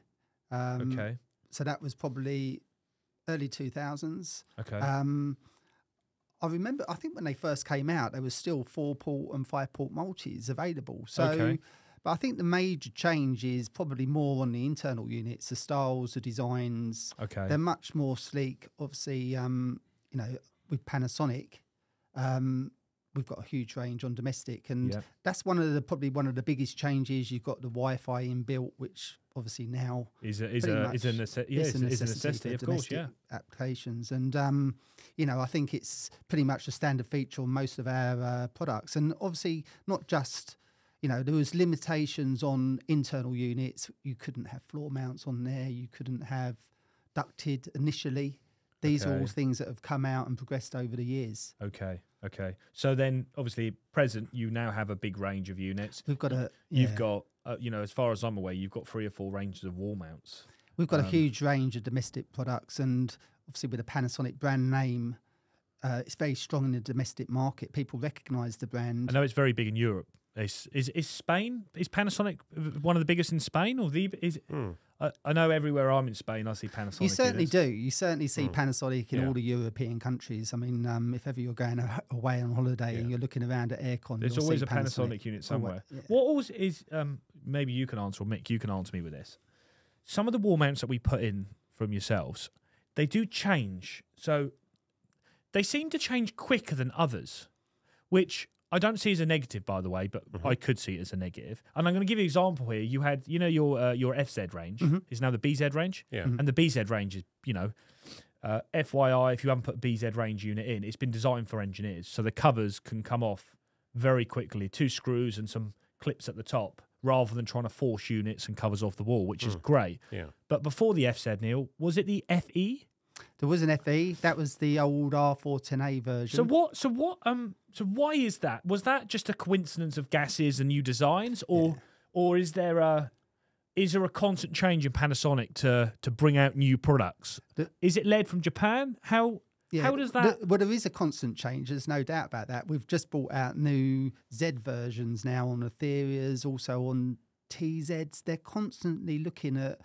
Um, okay. So that was probably early two thousands. Okay. Um, I remember, I think when they first came out, there was still four-port and five-port multis available. So. Okay. But I think the major change is probably more on the internal units, the styles, the designs. Okay. They're much more sleek. Obviously, um, you know, with Panasonic, um, we've got a huge range on domestic, and yep. that's one of the probably one of the biggest changes. You've got the Wi-Fi inbuilt, which obviously now is a, is a is a, nece yeah, is a necessity, is a necessity of course, yeah, applications. And um, you know, I think it's pretty much a standard feature on most of our uh, products, and obviously not just. You know, there was limitations on internal units. You couldn't have floor mounts on there. You couldn't have ducted initially. These okay. are all things that have come out and progressed over the years. Okay, okay. So then, obviously, present, you now have a big range of units. We've got a... Yeah. You've got, uh, you know, as far as I'm aware, you've got three or four ranges of wall mounts. We've got um, a huge range of domestic products, and obviously with the Panasonic brand name, uh, it's very strong in the domestic market. People recognise the brand. I know it's very big in Europe. Is, is is Spain? Is Panasonic one of the biggest in Spain, or the is? Mm. I, I know everywhere I'm in Spain, I see Panasonic. You certainly do. You certainly see mm. Panasonic in yeah. all the European countries. I mean, um, if ever you're going away on holiday yeah. and you're looking around at aircon, there's always see a Panasonic, Panasonic unit somewhere. Yeah. What always is? Um, maybe you can answer, or Mick, you can answer me with this. Some of the wall mounts that we put in from yourselves, they do change. So they seem to change quicker than others, which I don't see as a negative, by the way, but mm-hmm. I could see it as a negative. And I'm going to give you an example here. You had, you know, your uh, your F Z range mm-hmm. is now the B Z range. Yeah. Mm-hmm. And the B Z range is, you know, uh, F Y I, if you haven't put a B Z range unit in, it's been designed for engineers. So the covers can come off very quickly, two screws and some clips at the top, rather than trying to force units and covers off the wall, which mm. is great. Yeah. But before the F Z, Neil, was it the F E? There was an F E. That was the old R four ten A version. So what? So what? Um. So why is that? Was that just a coincidence of gases and new designs, or yeah. or is there a is there a constant change in Panasonic to to bring out new products? The, is it led from Japan? How yeah, how does that? The, well, there is a constant change. There's no doubt about that. We've just brought out new Z versions now on Aetherias, also on T Zs. They're constantly looking at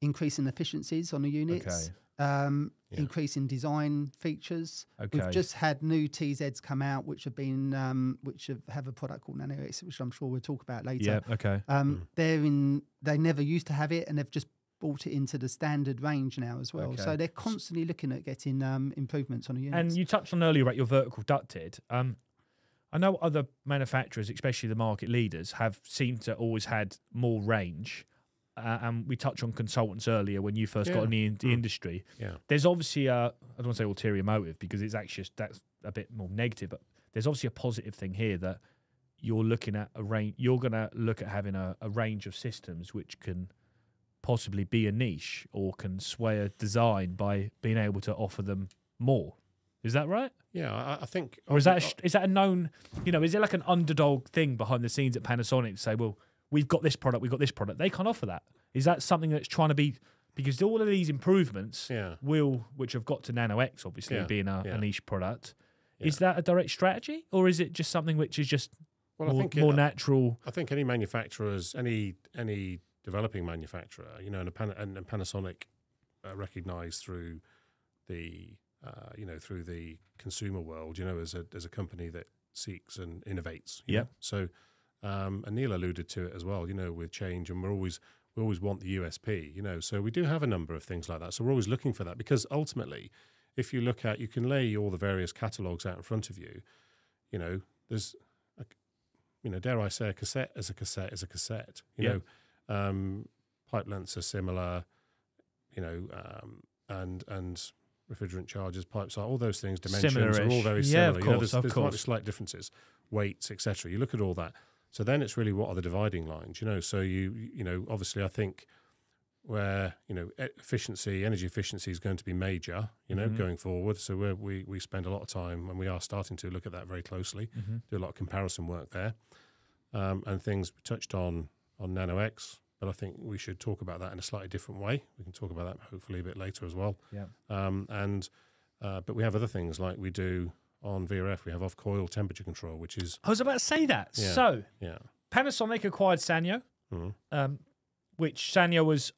increasing efficiencies on the units. Okay. Um, yeah. Increasing design features. Okay. We've just had new T Zs come out, which have been, um, which have, have a product called nanoe X, which I'm sure we'll talk about later. Yeah. Okay. Um, mm. They're in. They never used to have it, and they've just brought it into the standard range now as well. Okay. So they're constantly looking at getting um, improvements on the units. And you touched on earlier about your vertical ducted. Um, I know other manufacturers, especially the market leaders, have seemed to always had more range. Uh, and we touched on consultants earlier when you first yeah. got in the, in the mm. industry. Yeah. There's obviously a, I don't want to say ulterior motive because it's actually, that's a bit more negative, but there's obviously a positive thing here that you're looking at a range, you're going to look at having a, a range of systems which can possibly be a niche or can sway a design by being able to offer them more. Is that right? Yeah, I, I think... Or is that, a, is that a known, you know, is it like an underdog thing behind the scenes at Panasonic to say, well, we've got this product, we've got this product. They can't offer that. Is that something that's trying to be... Because all of these improvements yeah. will, which have got to nanoe X, obviously, yeah. being a, yeah. a niche product, yeah. is that a direct strategy? Or is it just something which is just well, more, I think, more yeah, natural? I think any manufacturers, any any developing manufacturer, you know, and, a Pan and, and Panasonic uh, recognised through the, uh, you know, through the consumer world, you know, as a, as a company that seeks and innovates. Yeah. Know? So... Um, and Neil alluded to it as well, you know, with change, and we're always we always want the U S P, you know. So we do have a number of things like that. So we're always looking for that because ultimately, if you look at, you can lay all the various catalogues out in front of you. You know, there's, a, you know, dare I say, a cassette as a cassette as a cassette. You yeah. know, um, pipe lengths are similar. You know, um, and and refrigerant charges, pipes are all those things. Dimensions are all very yeah, similar. Of course, you know, there's of there's course. Quite slight differences, weights, et cetera. You look at all that. So then it's really what are the dividing lines, you know? So you, you know, obviously I think where, you know, efficiency, energy efficiency is going to be major, you know, mm-hmm. going forward. So we're, we we spend a lot of time and we are starting to look at that very closely, mm-hmm. do a lot of comparison work there. Um, and things we touched on on nanoe X, but I think we should talk about that in a slightly different way. We can talk about that hopefully a bit later as well. Yeah. Um, and, uh, but we have other things like we do, on V R F, we have off-coil temperature control, which is... I was about to say that. Yeah, so, yeah. Panasonic acquired Sanyo, mm. um, which Sanyo was...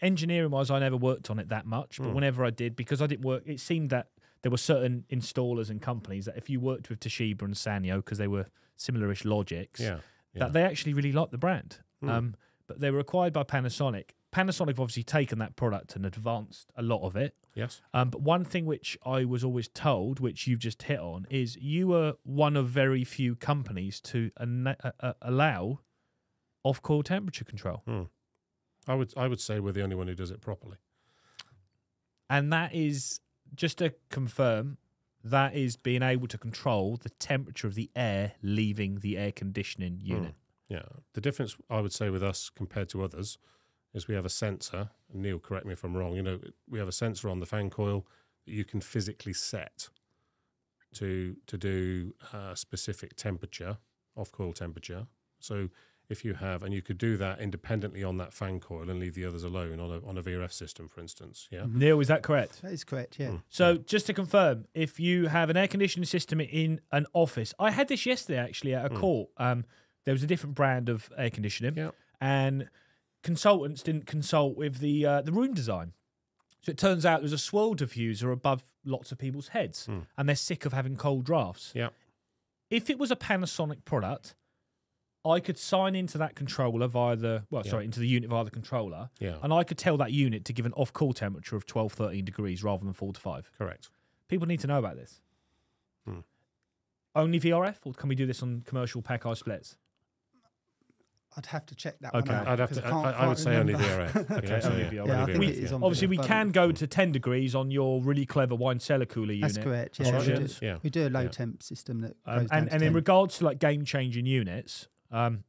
Engineering-wise, I never worked on it that much, but mm. whenever I did, because I didn't work... It seemed that there were certain installers and companies that if you worked with Toshiba and Sanyo, because they were similar-ish logics, yeah, yeah. that they actually really liked the brand. Mm. Um, but they were acquired by Panasonic. Panasonic have obviously taken that product and advanced a lot of it. Yes. Um, but one thing which I was always told, which you've just hit on, is you were one of very few companies to uh, allow off-coil temperature control. Hmm. I would I would say we're the only one who does it properly. And that is, just to confirm, that is being able to control the temperature of the air leaving the air conditioning unit. Hmm. Yeah. The difference, I would say, with us compared to others is we have a sensor Neil, correct me if I'm wrong, you know, we have a sensor on the fan coil that you can physically set to to do a specific temperature, off-coil temperature. So if you have, and you could do that independently on that fan coil and leave the others alone on a, on a V R F system, for instance, yeah? Neil, is that correct? That is correct, yeah. Mm. So just to confirm, if you have an air conditioning system in an office, I had this yesterday, actually, at a mm. call. Um, there was a different brand of air conditioning, yeah. and consultants didn't consult with the uh, the room design. So it turns out there's a swirl diffuser above lots of people's heads, mm. and they're sick of having cold drafts. Yeah. If it was a Panasonic product, I could sign into that controller via the, well, yeah. sorry, into the unit via the controller, yeah. and I could tell that unit to give an off-cool temperature of twelve, thirteen degrees rather than four to five. Correct. People need to know about this. Hmm. Only V R F, or can we do this on commercial pack-eye splits? I'd have to check that okay. one out. I'd have to, I, I, I would say remember. Only V R F. Okay, so only V R F. Yeah, yeah, we, yeah. on obviously, we can go to ten degrees on your really clever wine cellar cooler unit. That's correct. Yeah, we, do, yeah. we do a low yeah. temp system that um, goes And, down and to in ten. Regards to like game-changing units, um,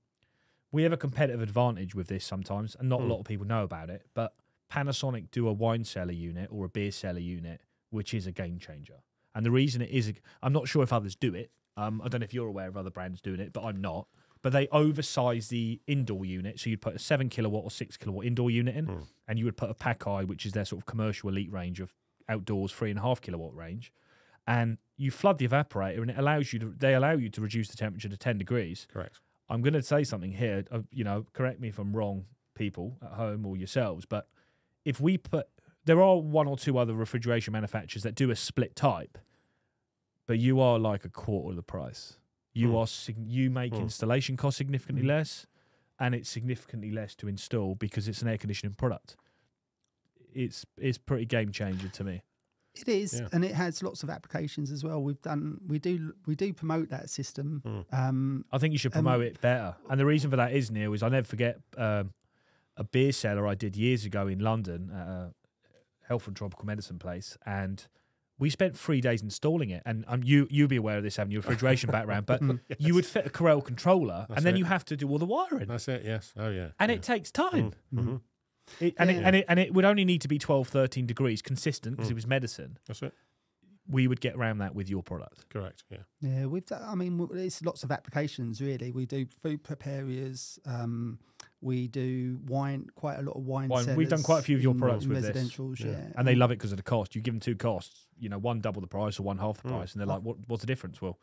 we have a competitive advantage with this sometimes, and not mm. a lot of people know about it, but Panasonic do a wine cellar unit or a beer cellar unit, which is a game-changer. And the reason it is, a, I'm not sure if others do it. Um, I don't know if you're aware of other brands doing it, but I'm not. But they oversize the indoor unit. So you'd put a seven kilowatt or six kilowatt indoor unit in, mm. and you would put a Pack-Eye, which is their sort of commercial elite range of outdoors, three and a half kilowatt range. And you flood the evaporator and it allows you to, they allow you to reduce the temperature to ten degrees. Correct. I'm going to say something here, uh, you know, correct me if I'm wrong, people at home or yourselves, but if we put, there are one or two other refrigeration manufacturers that do a split type, but you are like a quarter of the price. You mm. are you make mm. installation cost significantly mm. less, and it's significantly less to install because it's an air conditioning product. It's it's pretty game changer to me. It is, yeah. and it has lots of applications as well. We've done we do we do promote that system. Mm. Um, I think you should promote um, it better, and the reason for that is, Neil, is I never forget um, a beer cellar I did years ago in London at a health and tropical medicine place, and we spent three days installing it, and um, you, you'll be aware of this having your refrigeration background, but mm. yes. you would fit a Corel controller, That's and then it. you have to do all the wiring. That's it, yes. Oh, yeah. And yeah. it takes time. Mm. Mm-hmm. it, and, yeah. it, and, it, and it would only need to be twelve, thirteen degrees consistent because mm. it was medicine. That's it. We would get around that with your product. Correct, yeah. Yeah, we've done, I mean, there's lots of applications, really. We do food prep areas. Um, we do wine, quite a lot of wine, wine. We've done quite a few of your products with this. Yeah. yeah. And they love it because of the cost. You give them two costs, you know, one double the price or one half the mm. price, and they're like, what, what's the difference? Well,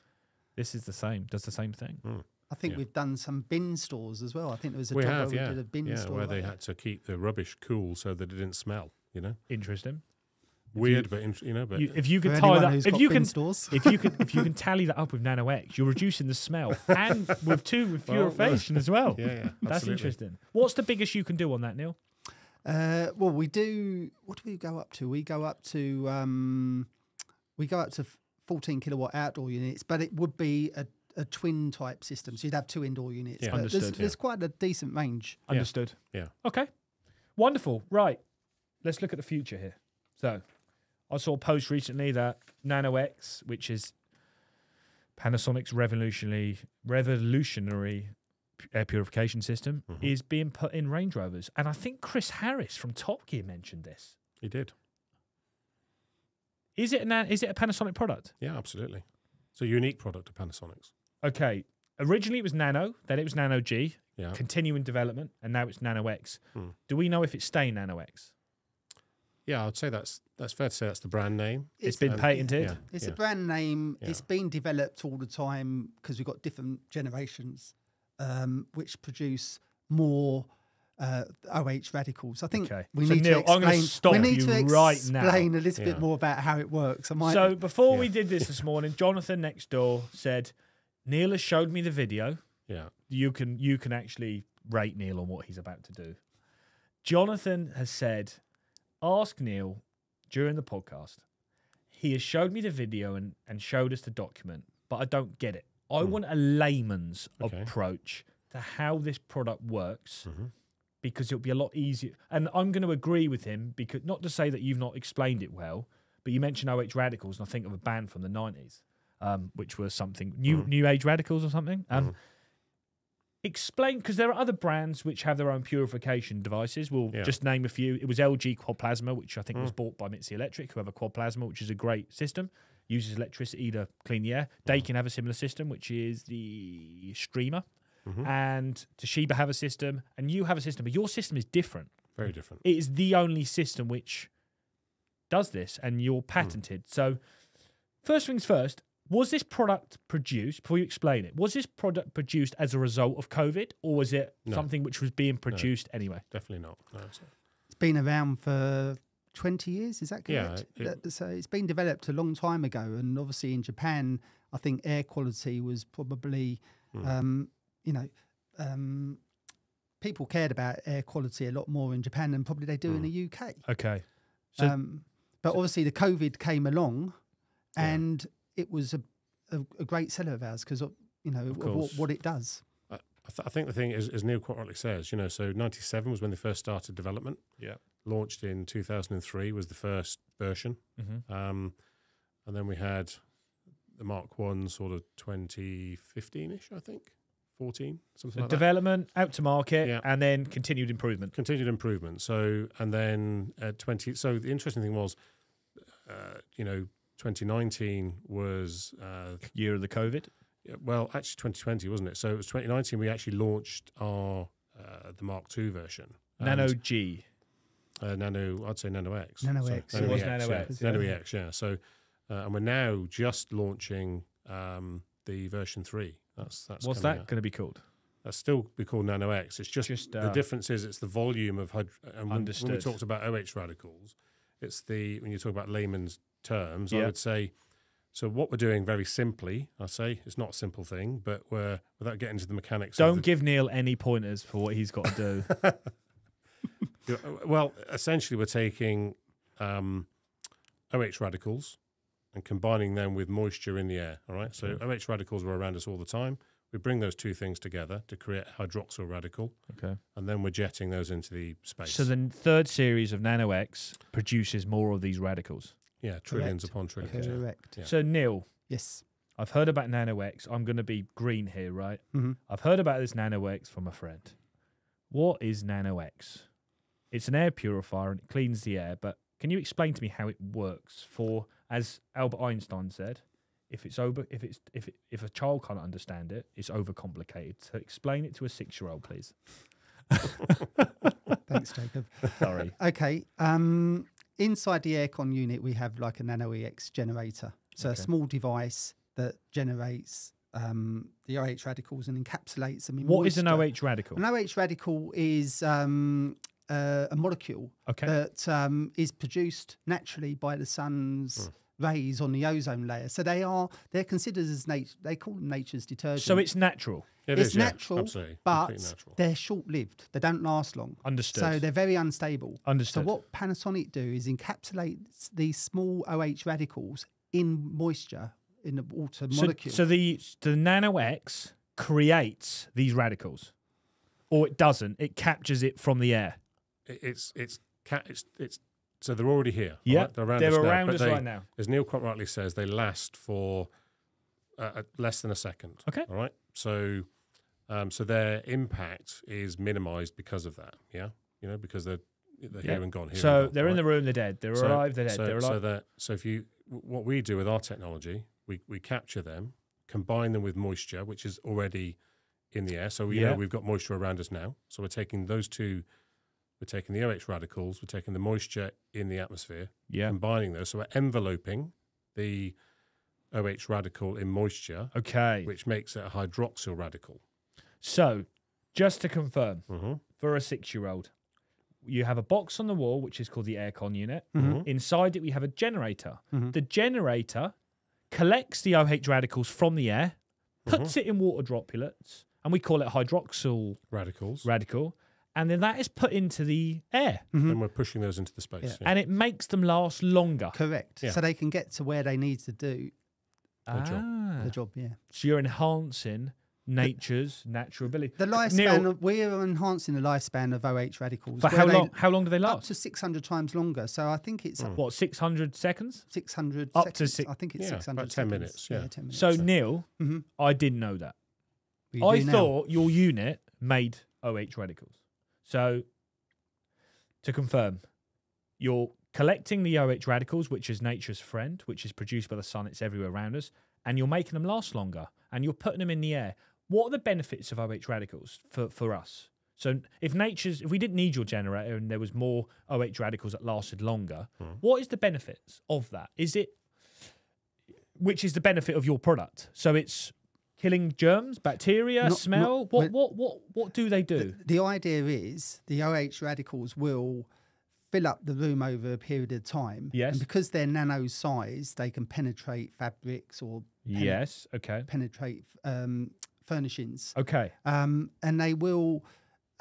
this is the same, does the same thing. Mm. I think yeah. we've done some bin stores as well. I think there was a we job have, where yeah. we did a bin yeah, store. Where like they had to keep the rubbish cool so that it didn't smell, you know? Interesting. Weird, you, but you know, but you, if you can tie that, if you can, stores. if you can, if you can tally that up with nanoe X, you're reducing the smell and with two with purification well, as well. Yeah, yeah that's absolutely. Interesting. What's the biggest you can do on that, Neil? Uh, well, we do. What do we go up to? We go up to um, we go up to fourteen kilowatt outdoor units, but it would be a, a twin type system, so you'd have two indoor units. Yeah. But Understood, there's, yeah. there's quite a decent range. Yeah. Understood. Yeah. Okay. Wonderful. Right. Let's look at the future here. So. I saw a post recently that nanoe X, which is Panasonic's revolutionary, revolutionary air purification system, mm-hmm. is being put in Range Rovers. And I think Chris Harris from Top Gear mentioned this. He did. Is it, an, is it a Panasonic product? Yeah, absolutely. It's a unique product to Panasonic's. Okay. Originally it was Nano, then it was Nano G, yeah. continuing development, and now it's nanoe X. Mm. Do we know if it's staying nanoe X? Yeah, I'd say that's that's fair to say that's the brand name. It's, it's been um, patented. Yeah, it's yeah. a brand name. Yeah. It's been developed all the time because we've got different generations um, which produce more uh, O H radicals. I think okay. we, so need Neil, to explain, I'm going to stop we need you to explain right now. a little yeah. bit more about how it works. I might so before yeah. we did this this morning, Jonathan next door said, Neil has showed me the video. Yeah, you can you can actually rate Neil on what he's about to do. Jonathan has said. Ask Neil during the podcast. He has showed me the video and, and showed us the document, but I don't get it. I mm. want a layman's okay. approach to how this product works mm-hmm. because it'll be a lot easier. And I'm going to agree with him, because not to say that you've not explained it well, but you mentioned O H radicals, and I think of a band from the nineties, um, which was something, new mm. new age radicals or something. Um, mm. Explain, because there are other brands which have their own purification devices. We'll yeah. just name a few. It was L G Quad Plasma, which I think mm. was bought by Mitsubishi Electric, who have a Quad Plasma, which is a great system. Uses electricity to clean the air. Daikin mm. have a similar system, which is the Streamer. Mm-hmm. And Toshiba have a system. And you have a system, but your system is different. Very different. It is the only system which does this, and you're patented. Mm. So first things first, was this product produced, before you explain it, was this product produced as a result of COVID, or was it no. something which was being produced no, anyway? Definitely not. No. It's been around for twenty years, is that correct? Yeah, it, so it's been developed a long time ago, and obviously in Japan, I think air quality was probably, mm. um, you know, um, people cared about air quality a lot more in Japan than probably they do mm. in the U K. Okay. So, um, but so obviously the COVID came along, and... Yeah. It was a, a, a great seller of ours because, you know, of of what, what it does. I, I, th I think the thing is, as Neil quite rightly says, you know, so ninety-seven was when they first started development. Yeah. Launched in two thousand three was the first version. Mm-hmm. um, and then we had the Mark one sort of twenty fifteen-ish, I think, fourteen, something so like development, that. Development, out to market, yeah. and then continued improvement. Continued improvement. So, and then at twenty... So the interesting thing was, uh, you know, twenty nineteen was... Uh, Year of the COVID? Yeah, well, actually twenty twenty, wasn't it? So it was twenty nineteen we actually launched our uh, the Mark two version. Nano G. Uh, nano, I'd say Nano X. Nano so, X. Nano it was Nano X. X, yeah. Nano X, yeah. So, uh, and we're now just launching um, the version three. That's, that's What's that going to be called? That's still be called Nano X. It's just, just uh, the difference is it's the volume of... Hyd and when, when we talked about O H radicals, it's the... When you talk about layman's... terms, yep. I would say, so what we're doing very simply, I say, it's not a simple thing, but we're, without getting into the mechanics. Don't the, give Neil any pointers for what he's got to do. Well, essentially we're taking um, O H radicals and combining them with moisture in the air, all right? So mm. O H radicals were around us all the time. We bring those two things together to create a hydroxyl radical, okay, and then we're jetting those into the space. So the third series of Nano X produces more of these radicals. Yeah, trillions Correct. upon trillions. Okay. Correct. Yeah. So, Neil. Yes. I've heard about Nano X. I'm going to be green here, right? Mm-hmm. I've heard about this Nano X from a friend. What is Nano X? It's an air purifier and it cleans the air, but can you explain to me how it works for, as Albert Einstein said, if it's over, if it's if it, if a child can't understand it, it's overcomplicated. So explain it to a six-year-old, please. Thanks, Jacob. Sorry. Okay. Um Inside the aircon unit, we have like a nanoe X generator. So okay. a small device that generates um, the O H radicals and encapsulates them in What moisture. Is an O H radical? An O H radical is um, uh, a molecule okay. that um, is produced naturally by the sun's mm. rays on the ozone layer. So they are, they're considered as, nat they call them nature's detergent. So it's natural? It it's is, natural, yeah. but natural. They're short-lived. They don't last long. Understood. So they're very unstable. Understood. So what Panasonic do is encapsulate these small O H radicals in moisture, in the water so, molecule. So the, the Nano X creates these radicals, or it doesn't. It captures it from the air. It's it's it's it's so they're already here. Yeah, right? They're around they're us, around now, us they, right now. As Neil quite rightly says, they last for uh, less than a second. Okay. All right. So. Um, so their impact is minimised because of that, yeah? You know, because they're, they're yeah. here and gone. Here so and gone, they're right? in the room, they're dead. They're so, alive, they're dead. So, they're alive. So, that, so if you, what we do with our technology, we, we capture them, combine them with moisture, which is already in the air. So we, yeah. you know, we've got moisture around us now. So we're taking those two, we're taking the O H radicals, we're taking the moisture in the atmosphere, yeah. combining those. So we're enveloping the O H radical in moisture, okay, which makes it a hydroxyl radical. So, just to confirm, mm-hmm. for a six-year-old, you have a box on the wall, which is called the aircon unit. Mm-hmm. Inside it, we have a generator. Mm-hmm. The generator collects the O H radicals from the air, puts mm-hmm. it in water droplets, and we call it hydroxyl radicals. Radical. And then that is put into the air. Mm-hmm. And we're pushing those into the space. Yeah. Yeah. And it makes them last longer. Correct. Yeah. So they can get to where they need to do the ah. job. The job, yeah. So you're enhancing... Nature's natural ability. The lifespan Neil, of, we're enhancing the lifespan of O H radicals. But how they, long? How long do they last? Up to six hundred times longer. So I think it's mm. what six hundred seconds. Six hundred up seconds. to six. I think it's yeah, six hundred. About ten seconds. minutes. Yeah. yeah, ten minutes. So, so. Neil, mm-hmm. I didn't know that. You I thought now? your unit made O H radicals. So, to confirm, you're collecting the O H radicals, which is nature's friend, which is produced by the sun, it's everywhere around us, and you're making them last longer, and you're putting them in the air. What are the benefits of O H radicals for, for us? So if nature's, if we didn't need your generator and there was more O H radicals that lasted longer, mm. what is the benefits of that? Is it, which is the benefit of your product? So it's killing germs, bacteria, not, smell? Not, what, what, what, what do they do? The, the idea is the O H radicals will fill up the room over a period of time. Yes. And because they're nano-sized, they can penetrate fabrics or pen yes, okay. penetrate um, furnishings. Okay. Um, and they will...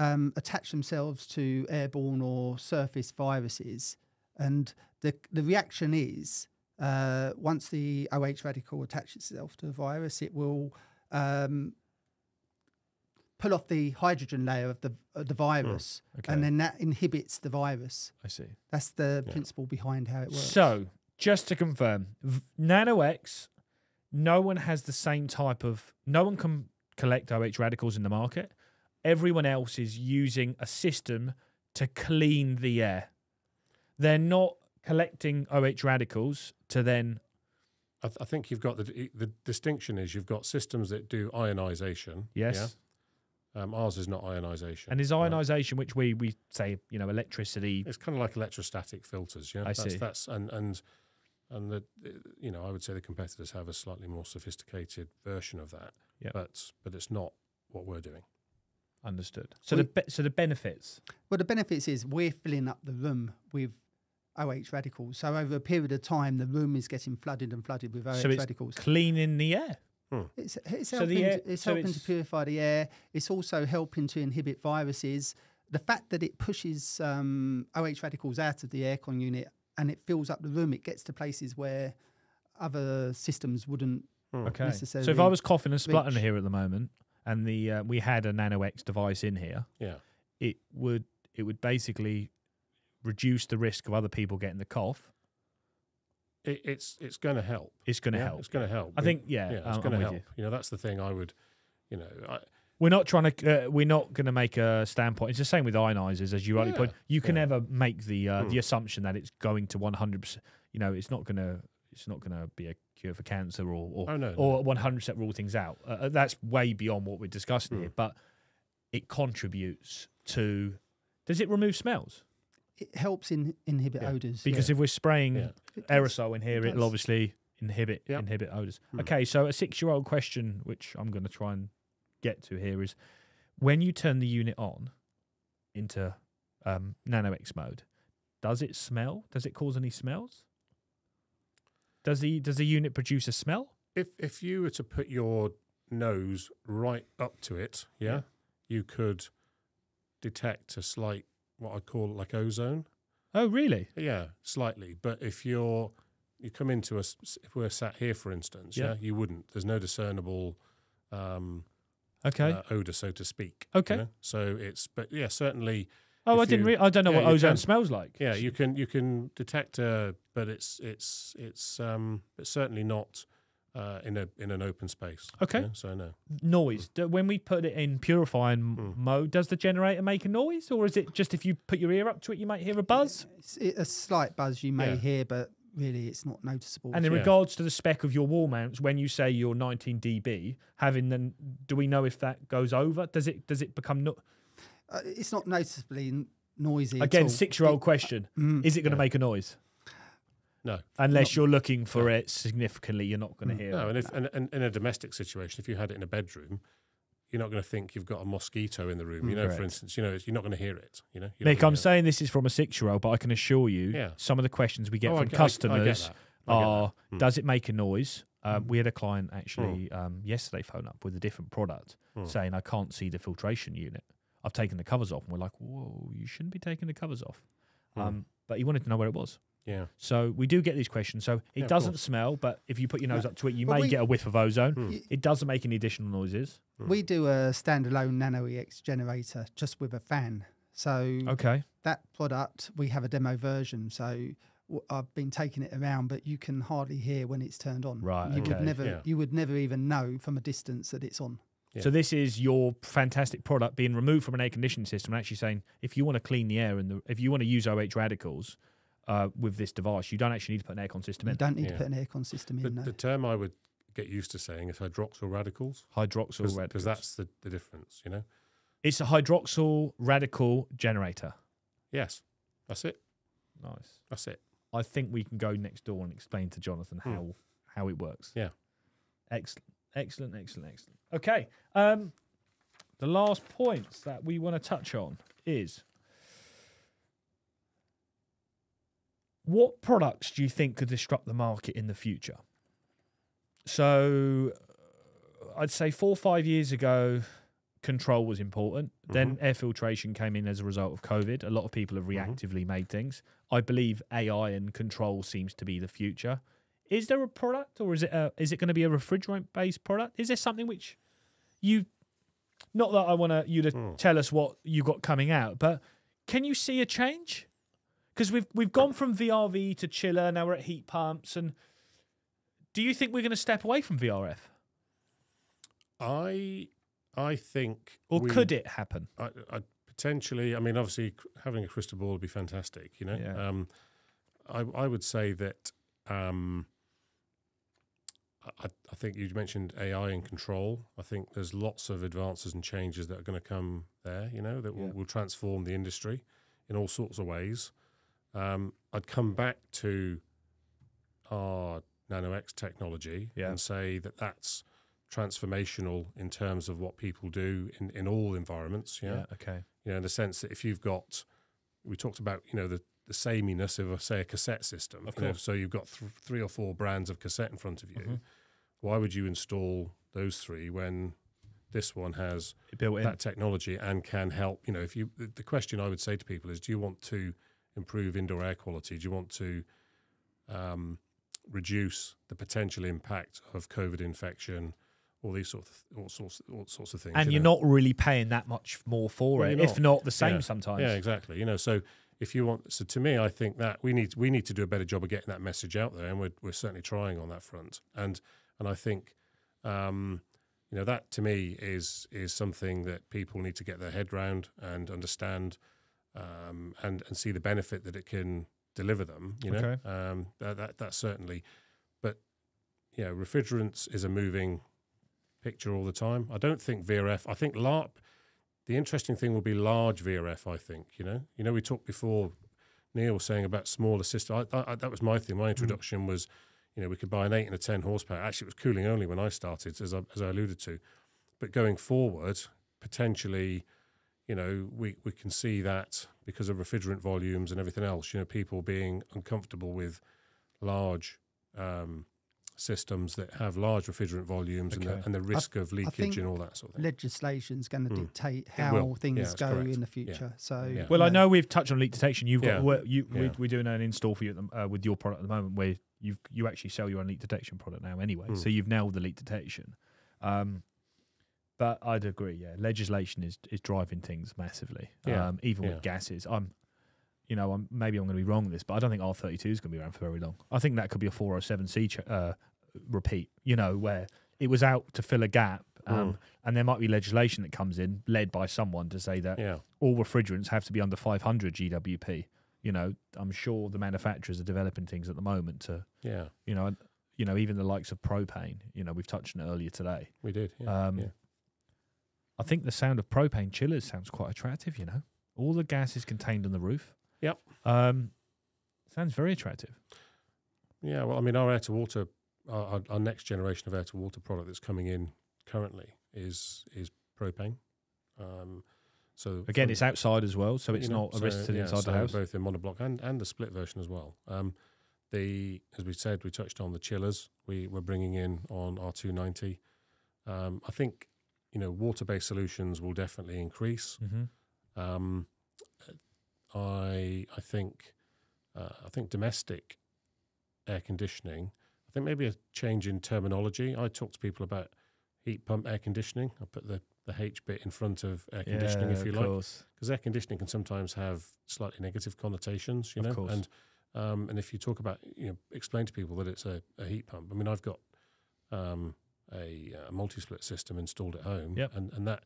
Um, attach themselves to airborne or surface viruses, and the the reaction is uh, once the O H radical attaches itself to a virus, it will um, pull off the hydrogen layer of the of the virus, mm, okay. and then that inhibits the virus. I see. That's the yeah. principle behind how it works. So, just to confirm, nanoe X, no one has the same type of. No one can collect O H radicals in the market. Everyone else is using a system to clean the air. They're not collecting O H radicals to then... I, th I think you've got... The, the distinction is you've got systems that do ionisation. Yes. Yeah? Um, ours is not ionisation. And is ionisation, right. which we, we say, you know, electricity... It's kind of like electrostatic filters. Yeah? I that's, see. That's, and and, and the, you know, I would say the competitors have a slightly more sophisticated version of that. Yep. But, but it's not what we're doing. Understood. So we, the so the benefits. Well, the benefits is we're filling up the room with O H radicals. So over a period of time, the room is getting flooded and flooded with O H so it's radicals. Cleaning the air. Hmm. It's, it's helping, so air, it's so helping it's, to purify the air. It's also helping to inhibit viruses. The fact that it pushes um, O H radicals out of the aircon unit and it fills up the room, it gets to places where other systems wouldn't hmm. okay. necessarily. So if I was coughing and spluttering reach. here at the moment. And the uh, we had a nanoe X device in here. Yeah, it would it would basically reduce the risk of other people getting the cough. It, it's it's going to help. It's going to yeah, help. It's going to help. I think yeah, yeah it's going to help. You. you know, that's the thing. I would, you know, I, we're not trying to uh, we're not going to make a standpoint. It's the same with ionizers, as you rightly yeah, put. You can yeah. never make the uh, mm. the assumption that it's going to one hundred percent. You know, it's not going to it's not going to be a cure for cancer or or, oh, no, or no. one hundred percent rule things out. Uh, that's way beyond what we're discussing mm. here, but it contributes to... Does it remove smells? It helps in inhibit yeah. odours. Because yeah. if we're spraying yeah. aerosol in here, it it'll obviously inhibit yep. inhibit odours. Mm. Okay, so a six-year-old question, which I'm going to try and get to here, is when you turn the unit on into um, nanoe X mode, does it smell? Does it cause any smells? Does the does the unit produce a smell? If if you were to put your nose right up to it, yeah, yeah. you could detect a slight what I call like ozone. Oh, really? Yeah, slightly. But if you're you come into us, if we're sat here, for instance, yeah, yeah you wouldn't. There's no discernible um, okay uh, odor, so to speak. Okay. You know? So it's but yeah, certainly. Oh, I didn't. Re I don't know yeah, what ozone can. smells like. Yeah, you can you can detect, uh, but it's it's it's um it's certainly not uh, in a in an open space. Okay, you know? So no noise. Mm. When we put it in purifying mm. mode, does the generator make a noise, or is it just if you put your ear up to it, you might hear a buzz? It's a slight buzz you may yeah. hear, but really it's not noticeable. And in yeah. regards to the spec of your wall mounts, when you say you're nineteen D B, having then do we know if that goes over? Does it does it become no Uh, it's not noticeably noisy. Again, six-year-old question. Mm, Is it going to yeah. make a noise? No. Unless not, you're looking for no. it significantly, you're not going to mm. hear no, it. No, and, if, and, and in a domestic situation, if you had it in a bedroom, you're not going to think you've got a mosquito in the room. Mm, you know, correct. for instance, you know, you're not going to hear it. You know, Nick, I'm saying it. this is from a six-year-old, but I can assure you yeah. some of the questions we get oh, from I, customers I, I are, mm. does it make a noise? Um, we had a client actually mm. um, yesterday phone up with a different product mm. saying, I can't see the filtration unit. I've taken the covers off. And we're like, whoa, you shouldn't be taking the covers off. Mm. Um, but he wanted to know where it was. Yeah. So we do get these questions. So it yeah, doesn't smell, but if you put your nose yeah. up to it, you well, may we, get a whiff of ozone. Mm. It doesn't make any additional noises. We do a standalone nanoe X generator just with a fan. So okay. that product, we have a demo version. So I've been taking it around, but you can hardly hear when it's turned on. Right. You, okay. would, never, yeah. you would never even know from a distance that it's on. Yeah. So this is your fantastic product being removed from an air conditioning system and actually saying, if you want to clean the air and the, if you want to use O H radicals uh, with this device, you don't actually need to put an aircon system in. You don't need yeah. to put an aircon system in, the, no. The term I would get used to saying is hydroxyl radicals. Hydroxyl Cause, radicals. Because that's the, the difference, you know. It's a hydroxyl radical generator. Yes, that's it. Nice. That's it. I think we can go next door and explain to Jonathan how, mm. how it works. Yeah. Excellent. Excellent, excellent, excellent. Okay. Um, the last points that we want to touch on is, what products do you think could disrupt the market in the future? So I'd say four or five years ago, control was important. Mm-hmm. Then air filtration came in as a result of COVID. A lot of people have reactively mm-hmm. made things. I believe A I and control seems to be the future. Is there a product, or is it a, is it going to be a refrigerant-based product? Is there something which you, not that I want you to mm. tell us what you got coming out, but can you see a change? Because we've we've gone from V R V to chiller, now we're at heat pumps, and do you think we're going to step away from V R F? I I think, or we, could it happen? I, I potentially. I mean, obviously, having a crystal ball would be fantastic. You know, yeah. um, I I would say that. Um, I, I think you mentioned A I and control. I think there's lots of advances and changes that are going to come there, you know, that yeah. will, will transform the industry in all sorts of ways. Um, I'd come back to our nanoe X technology yeah. and say that that's transformational in terms of what people do in, in all environments. You know? Yeah, okay. You know, in the sense that if you've got, we talked about, you know, the the sameness of, a, say, a cassette system. Of course. You know, so you've got th three or four brands of cassette in front of you. Mm-hmm. Why would you install those three when this one has built that technology and can help? You know, if you, the question I would say to people is, do you want to improve indoor air quality? Do you want to um, reduce the potential impact of COVID infection? All these sort of all sorts, all sorts of things. And you you're know? not really paying that much more for well, it, if not the same yeah. sometimes. Yeah, exactly. You know, so. If you want, so to me, I think that we need we need to do a better job of getting that message out there, and we're we're certainly trying on that front. And and I think, um, you know, that to me is is something that people need to get their head round and understand, um, and and see the benefit that it can deliver them. You know, okay. um, that, that that certainly, but you know, refrigerants is a moving picture all the time. I don't think V R F. I think LARP. The interesting thing will be large V R F, I think. You know, you know, we talked before. Neil was saying about smaller systems. I, I, that was my thing. My introduction mm. was, you know, we could buy an eight and a ten horsepower. Actually, it was cooling only when I started, as I, as I alluded to. But going forward, potentially, you know, we we can see that because of refrigerant volumes and everything else. You know, people being uncomfortable with large um, systems that have large refrigerant volumes okay. and, the, and the risk I, of leakage and all that sort of thing. Legislation's going to dictate mm. how things yeah, go correct. in the future. Yeah. So, yeah. well, yeah. I know we've touched on leak detection. You've yeah. got work, you, yeah. we, we're doing an install for you at the, uh, with your product at the moment, where you you actually sell your own leak detection product now anyway. Mm. So you've nailed the leak detection. Um, but I'd agree. Yeah, legislation is is driving things massively. Yeah. Um, even yeah. with gases, I'm. You know, I'm, maybe I'm going to be wrong with this, but I don't think R thirty-two is going to be around for very long. I think that could be a four oh seven C uh, repeat, you know, where it was out to fill a gap. Um, mm. And there might be legislation that comes in, led by someone, to say that yeah. all refrigerants have to be under five hundred G W P. You know, I'm sure the manufacturers are developing things at the moment to, yeah. you know, you know, even the likes of propane, you know, we've touched on it earlier today. We did, yeah. Um, yeah. I think the sound of propane chillers sounds quite attractive, you know. All the gas is contained on the roof. Yep. Um, sounds very attractive. Yeah, well, I mean, our air-to-water, our, our next generation of air-to-water product that's coming in currently is is propane. Um, so again, from, it's outside as well, so it's know, not so, a risk to the yeah, inside so the house. Both in monoblock and, and the split version as well. Um, the as we said, we touched on the chillers we were bringing in on R two ninety. Um, I think, you know, water-based solutions will definitely increase. Mm-hmm. Um I I think uh, I think domestic air conditioning. I think maybe a change in terminology. I talk to people about heat pump air conditioning. I put the the H bit in front of air conditioning, yeah, if you like, because air conditioning can sometimes have slightly negative connotations. You know, of course. and um, and if you talk about, you know, explain to people that it's a, a heat pump. I mean, I've got um, a, a multi-split system installed at home, yep. and, and that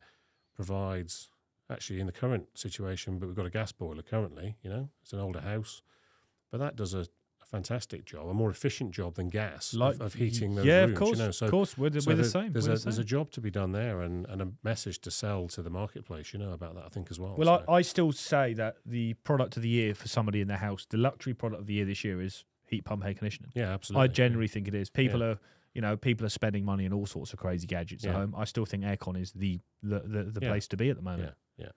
provides, actually in the current situation, but we've got a gas boiler currently, you know, it's an older house, but that does a fantastic job, a more efficient job than gas, like, of, of heating those yeah, rooms. Yeah, of course, you know? so, of course, we're the, so we're the same. There's, we're a, the same. There's a job to be done there, and, and a message to sell to the marketplace, you know, about that, I think, as well. Well, so. I, I still say that the product of the year for somebody in their house, the luxury product of the year this year is heat pump air conditioning. Yeah, absolutely. I generally yeah. think it is. People yeah. are, you know, people are spending money on all sorts of crazy gadgets yeah. at home. I still think aircon is the, the, the, the yeah. place to be at the moment. Yeah, yeah.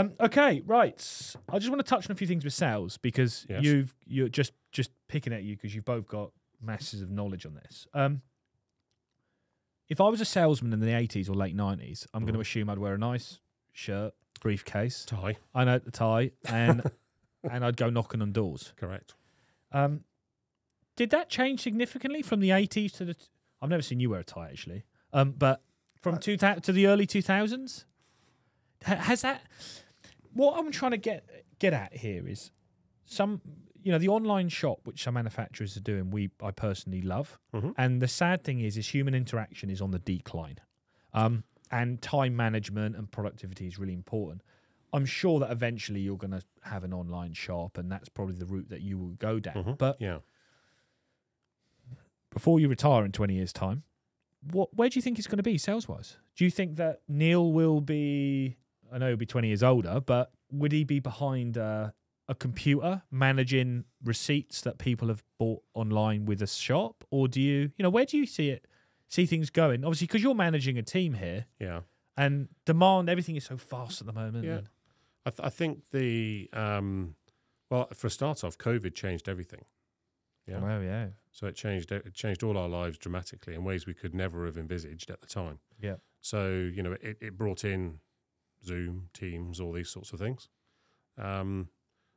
Um, okay, right. I just want to touch on a few things with sales because yes. you've you're just just picking at you because you've both got masses of knowledge on this. Um, if I was a salesman in the eighties or late nineties, I'm mm. going to assume I'd wear a nice shirt, briefcase, tie. I know the tie, and and I'd go knocking on doors. Correct. Um, did that change significantly from the eighties to the? T I've never seen you wear a tie actually, um, but from two thousand to the early two thousands. Has that? What I'm trying to get get at here is some, you know, the online shop which some manufacturers are doing. We I personally love, mm-hmm. and the sad thing is, is human interaction is on the decline, um, and time management and productivity is really important. I'm sure that eventually you're going to have an online shop, and that's probably the route that you will go down. Mm-hmm. But yeah, before you retire in twenty years' time, what where do you think it's going to be sales wise? Do you think that Neil will be? I know he'll be twenty years older, but would he be behind uh, a computer managing receipts that people have bought online with a shop? Or do you, you know, where do you see it, see things going? Obviously, because you're managing a team here. Yeah. And demand, everything is so fast at the moment. Yeah. I, th I think the, um, well, for a start off, COVID changed everything. Yeah. Oh, yeah. So it changed, it changed all our lives dramatically in ways we could never have envisaged at the time. Yeah. So, you know, it, it brought in Zoom, Teams, all these sorts of things. Um,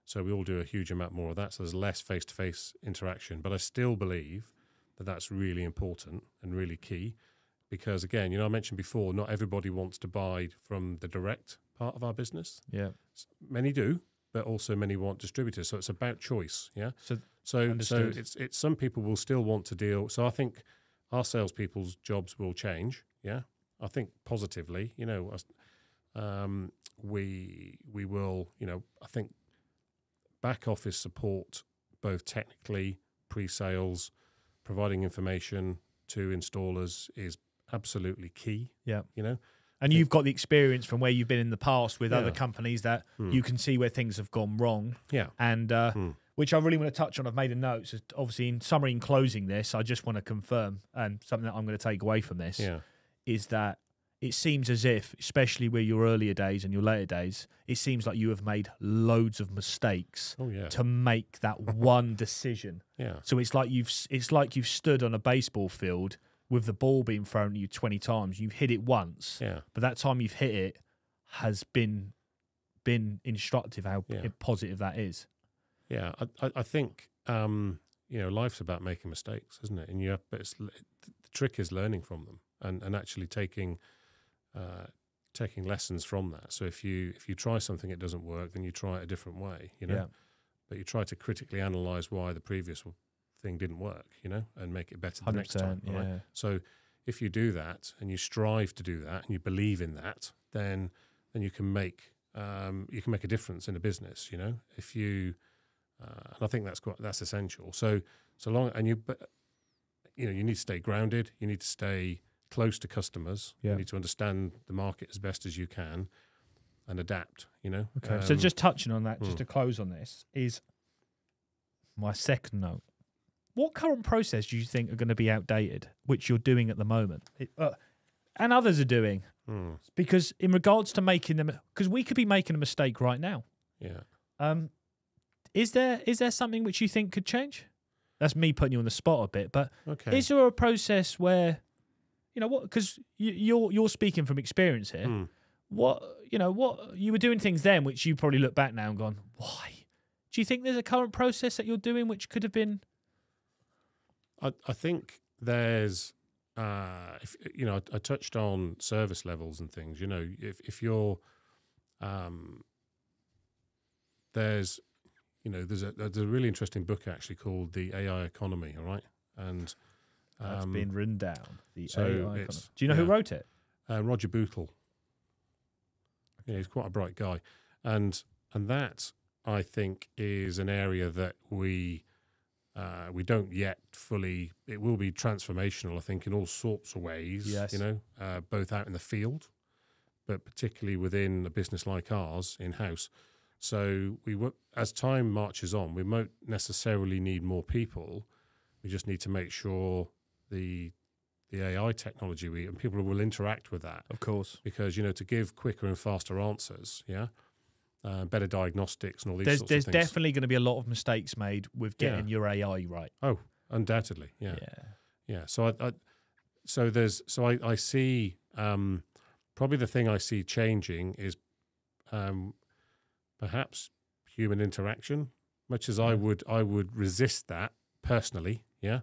so we all do a huge amount more of that. So there's less face-to-face interaction. But I still believe that that's really important and really key because, again, you know, I mentioned before, not everybody wants to buy from the direct part of our business. Yeah. Many do, but also many want distributors. So it's about choice, yeah? So, so, so it's, it's some people will still want to deal. So I think our salespeople's jobs will change, yeah? I think positively, you know, I, Um, we we will, you know, I think back office support, both technically, pre-sales, providing information to installers is absolutely key. Yeah. You know? And you've got the experience from where you've been in the past with yeah. other companies that mm. you can see where things have gone wrong. Yeah. And uh, mm. which I really want to touch on. I've made a note. So obviously, in summary, in closing this, I just want to confirm, and something that I'm going to take away from this yeah. is that it seems as if, especially with your earlier days and your later days, it seems like you have made loads of mistakes oh, yeah. to make that one decision. Yeah. So it's like you've it's like you've stood on a baseball field with the ball being thrown at you twenty times. You've hit it once, yeah. but that time you've hit it has been been instructive how yeah. positive that is. Yeah, I, I think um, you know, life's about making mistakes, isn't it? And you have, but it's, the trick is learning from them and and actually taking. Uh, taking lessons from that. So if you if you try something it doesn't work, then you try it a different way, you know. Yeah. But you try to critically analyse why the previous thing didn't work, you know, and make it better the next time. Right? Yeah. So if you do that and you strive to do that and you believe in that, then then you can make um, you can make a difference in a business, you know. If you uh, and I think that's quite that's essential. So so long and you but you know you need to stay grounded. You need to stay close to customers. Yeah. You need to understand the market as best as you can and adapt, you know. Okay. Um, so just touching on that, just mm. to close on this, is my second note. What current process do you think are going to be outdated, which you're doing at the moment, it, uh, and others are doing? Mm. Because in regards to making them, because we could be making a mistake right now. Yeah. Um, is there is there something which you think could change? That's me putting you on the spot a bit, but okay. is there a process where... You know what? Because you, you're you're speaking from experience here. Mm. What you know? What you were doing things then, which you probably look back now and gone, why? Do you think there's a current process that you're doing which could have been? I I think there's, uh, if, you know, I, I touched on service levels and things. You know, if if you're, um, there's, you know, there's a there's a really interesting book actually called The A I Economy. All right, and That's um, been written down. The so A I icon. Do you know yeah. who wrote it? Uh, Roger Bootle. Yeah, he's quite a bright guy. And and that, I think, is an area that we uh, we don't yet fully... It will be transformational, I think, in all sorts of ways, yes. you know, uh, both out in the field, but particularly within a business like ours, in-house. So we, as time marches on, we won't necessarily need more people. We just need to make sure the the A I technology we, and people will interact with that. Of course. Because, you know, to give quicker and faster answers, yeah, uh, better diagnostics and all these there's, sorts there's of things. There's definitely going to be a lot of mistakes made with getting yeah. your A I right. Oh, undoubtedly, yeah. Yeah. yeah. So, I, I, so, there's, so I, I see... Um, probably the thing I see changing is um, perhaps human interaction. Much as I would, I would resist that personally, yeah.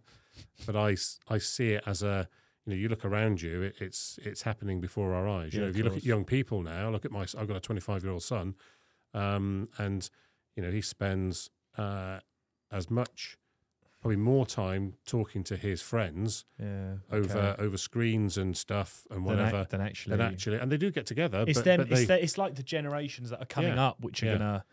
But I, I see it as a, you know, you look around you, it, it's it's happening before our eyes. You yeah, know, if you course. look at young people now, look at my, I've got a twenty-five year old son, um, and you know he spends uh, as much, probably more time talking to his friends yeah, over okay. over screens and stuff and whatever than, than actually than actually and they do get together. It's but, them, but they, it's, the, it's like the generations that are coming yeah, up which are yeah. gonna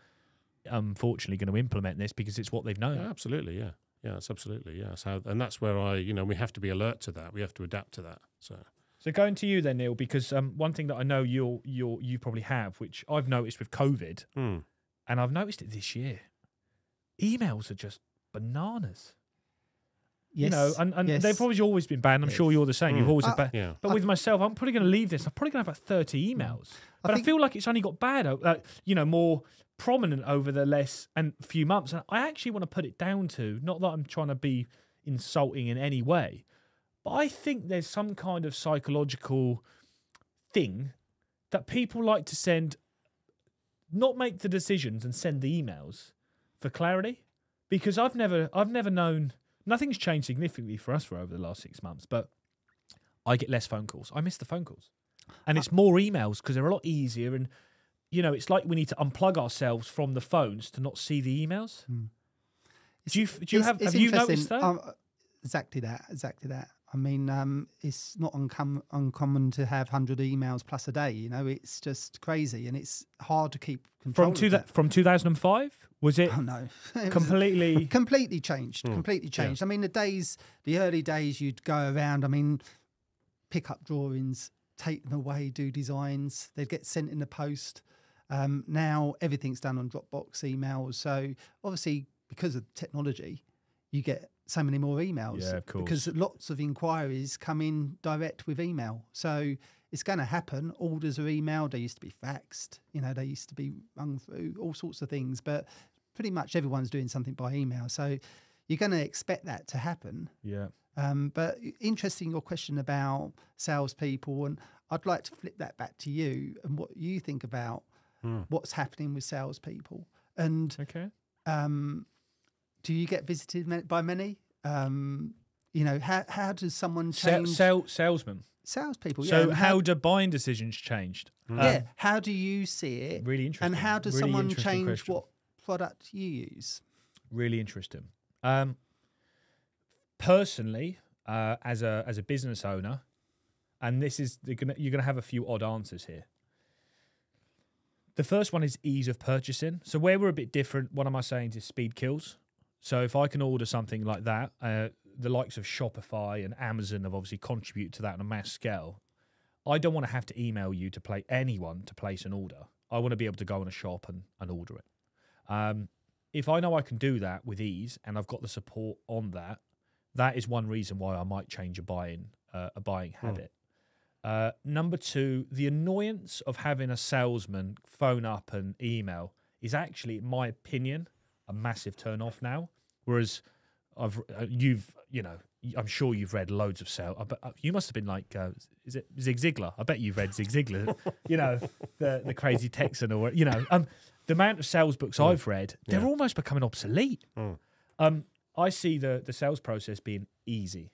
unfortunately going to implement this because it's what they've known. Yeah, absolutely, yeah, yeah, that's absolutely yeah. So and that's where I you know we have to be alert to that. We have to adapt to that. So so going to you then, Neil, because um, one thing that I know you'll you'll you probably have, which I've noticed with COVID, mm. and I've noticed it this year, emails are just bananas. Yes. You know, and, and yes. they've probably always been banned. I'm yes. sure you're the same. Mm. You've always uh, been banned. Yeah. But with I, myself, I'm probably going to leave this. I'm probably going to have about thirty emails. I but I feel like it's only got bad, uh, you know, more prominent over the last and few months. And I actually want to put it down to, not that I'm trying to be insulting in any way, but I think there's some kind of psychological thing that people like to send, not make the decisions and send the emails for clarity. Because I've never, I've never known. Nothing's changed significantly for us for over the last six months, but I get less phone calls. I miss the phone calls, and it's more emails because they're a lot easier. And you know, it's like we need to unplug ourselves from the phones to not see the emails. Hmm. Do you? Do you it's, have? It's have you noticed that? Um, exactly that. Exactly that. I mean, um, it's not uncom uncommon to have hundred emails plus a day. You know, it's just crazy, and it's hard to keep control. From two that from two thousand and five, was it? Oh no, it completely, completely changed. Mm. Completely changed. Yeah. I mean, the days, the early days, you'd go around. I mean, pick up drawings, take them away, do designs. They'd get sent in the post. Um, now everything's done on Dropbox emails. So obviously, because of technology, you get so many more emails yeah, of course. because lots of inquiries come in direct with email. So it's going to happen. Orders are emailed. They used to be faxed. You know, they used to be rung through, all sorts of things. But pretty much everyone's doing something by email. So you're going to expect that to happen. Yeah. Um, but interesting your question about salespeople. And I'd like to flip that back to you and what you think about hmm. what's happening with salespeople. And okay. Um, do you get visited by many? Um, you know, how how does someone change? Sal sal salesmen, salespeople. So yeah, how, how do buying decisions changed? Mm. Yeah. Um, how do you see it? Really interesting. And how does really someone change question. what product you use? Really interesting. Um, personally, uh, as a as a business owner, and this is you're gonna, you're gonna have a few odd answers here. The first one is ease of purchasing. So where we're a bit different, one of my sayings is speed kills. So if I can order something like that, uh, the likes of Shopify and Amazon have obviously contributed to that on a mass scale. I don't want to have to email you to play anyone to place an order. I want to be able to go in a shop and, and order it. Um, if I know I can do that with ease and I've got the support on that, that is one reason why I might change a buying, uh, a buying habit. Mm. Uh, number two, the annoyance of having a salesman phone up and email is actually, in my opinion, a massive turn off now. Whereas I've uh, you've you know I'm sure you've read loads of sales. I bet, uh, you must have been like uh, is it Zig Ziglar? I bet you've read Zig Ziglar. You know the the crazy Texan or you know um the amount of sales books mm. I've read they're yeah. almost becoming obsolete. Mm. Um, I see the the sales process being easy,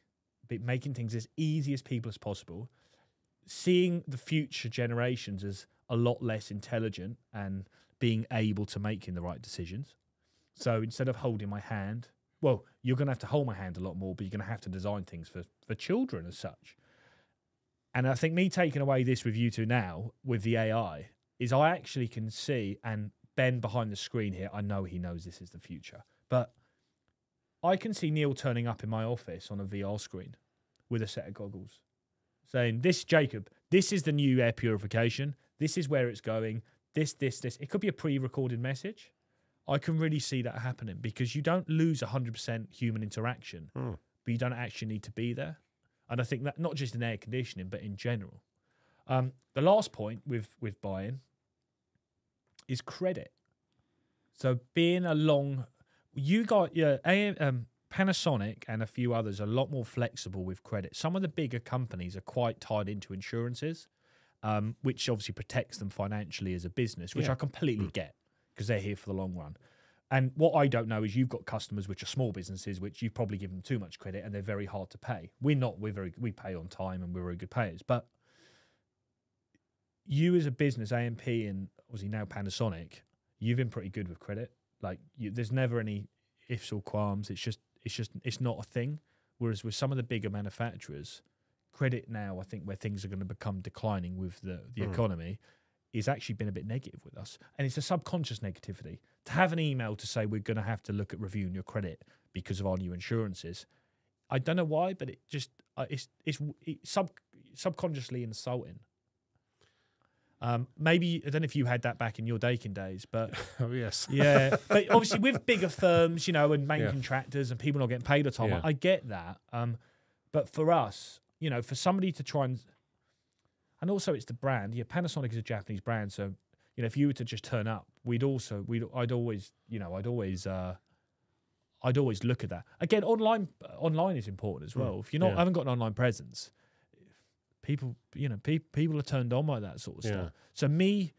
be making things as easy as people as possible, seeing the future generations as a lot less intelligent and being able to making the right decisions. So instead of holding my hand, well, you're going to have to hold my hand a lot more, but you're going to have to design things for, for children as such. And I think me taking away this with you two now with the A I is I actually can see, and Ben behind the screen here, I know he knows this is the future, but I can see Neil turning up in my office on a V R screen with a set of goggles saying, this, Jacob, this is the new air purification. This is where it's going. This, this, this. It could be a pre-recorded message. I can really see that happening because you don't lose one hundred percent human interaction, mm. but you don't actually need to be there. And I think that not just in air conditioning, but in general. Um, the last point with, with buy-in is credit. So being along, you got your yeah, um, Panasonic and a few others are a lot more flexible with credit. Some of the bigger companies are quite tied into insurances, um, which obviously protects them financially as a business, which yeah. I completely mm. get. Because they're here for the long run. And what I don't know is you've got customers which are small businesses, which you've probably given them too much credit and they're very hard to pay. We're not, we're very, we pay on time and we're very good payers. But you as a business, A M P and obviously now Panasonic, you've been pretty good with credit. Like you, there's never any ifs or qualms. It's just, it's just, it's not a thing. Whereas with some of the bigger manufacturers, credit now, I think where things are going to become declining with the, the mm. economy, is actually been a bit negative with us. And it's a subconscious negativity. To have an email to say we're going to have to look at reviewing your credit because of our new insurances, I don't know why, but it just uh, it's, it's it's sub subconsciously insulting. Um, maybe, I don't know if you had that back in your Daikin days, but... oh, yes. Yeah. But obviously with bigger firms, you know, and main yeah. contractors and people not getting paid on time, yeah. I get that. Um, but for us, you know, for somebody to try and... And also, it's the brand. Yeah, Panasonic is a Japanese brand, so you know if you were to just turn up, we'd also we'd I'd always you know I'd always uh, I'd always look at that. Again, online online is important as well. Mm. If you're not yeah. haven't got an online presence, people you know pe people are turned on by that sort of yeah. stuff. So me,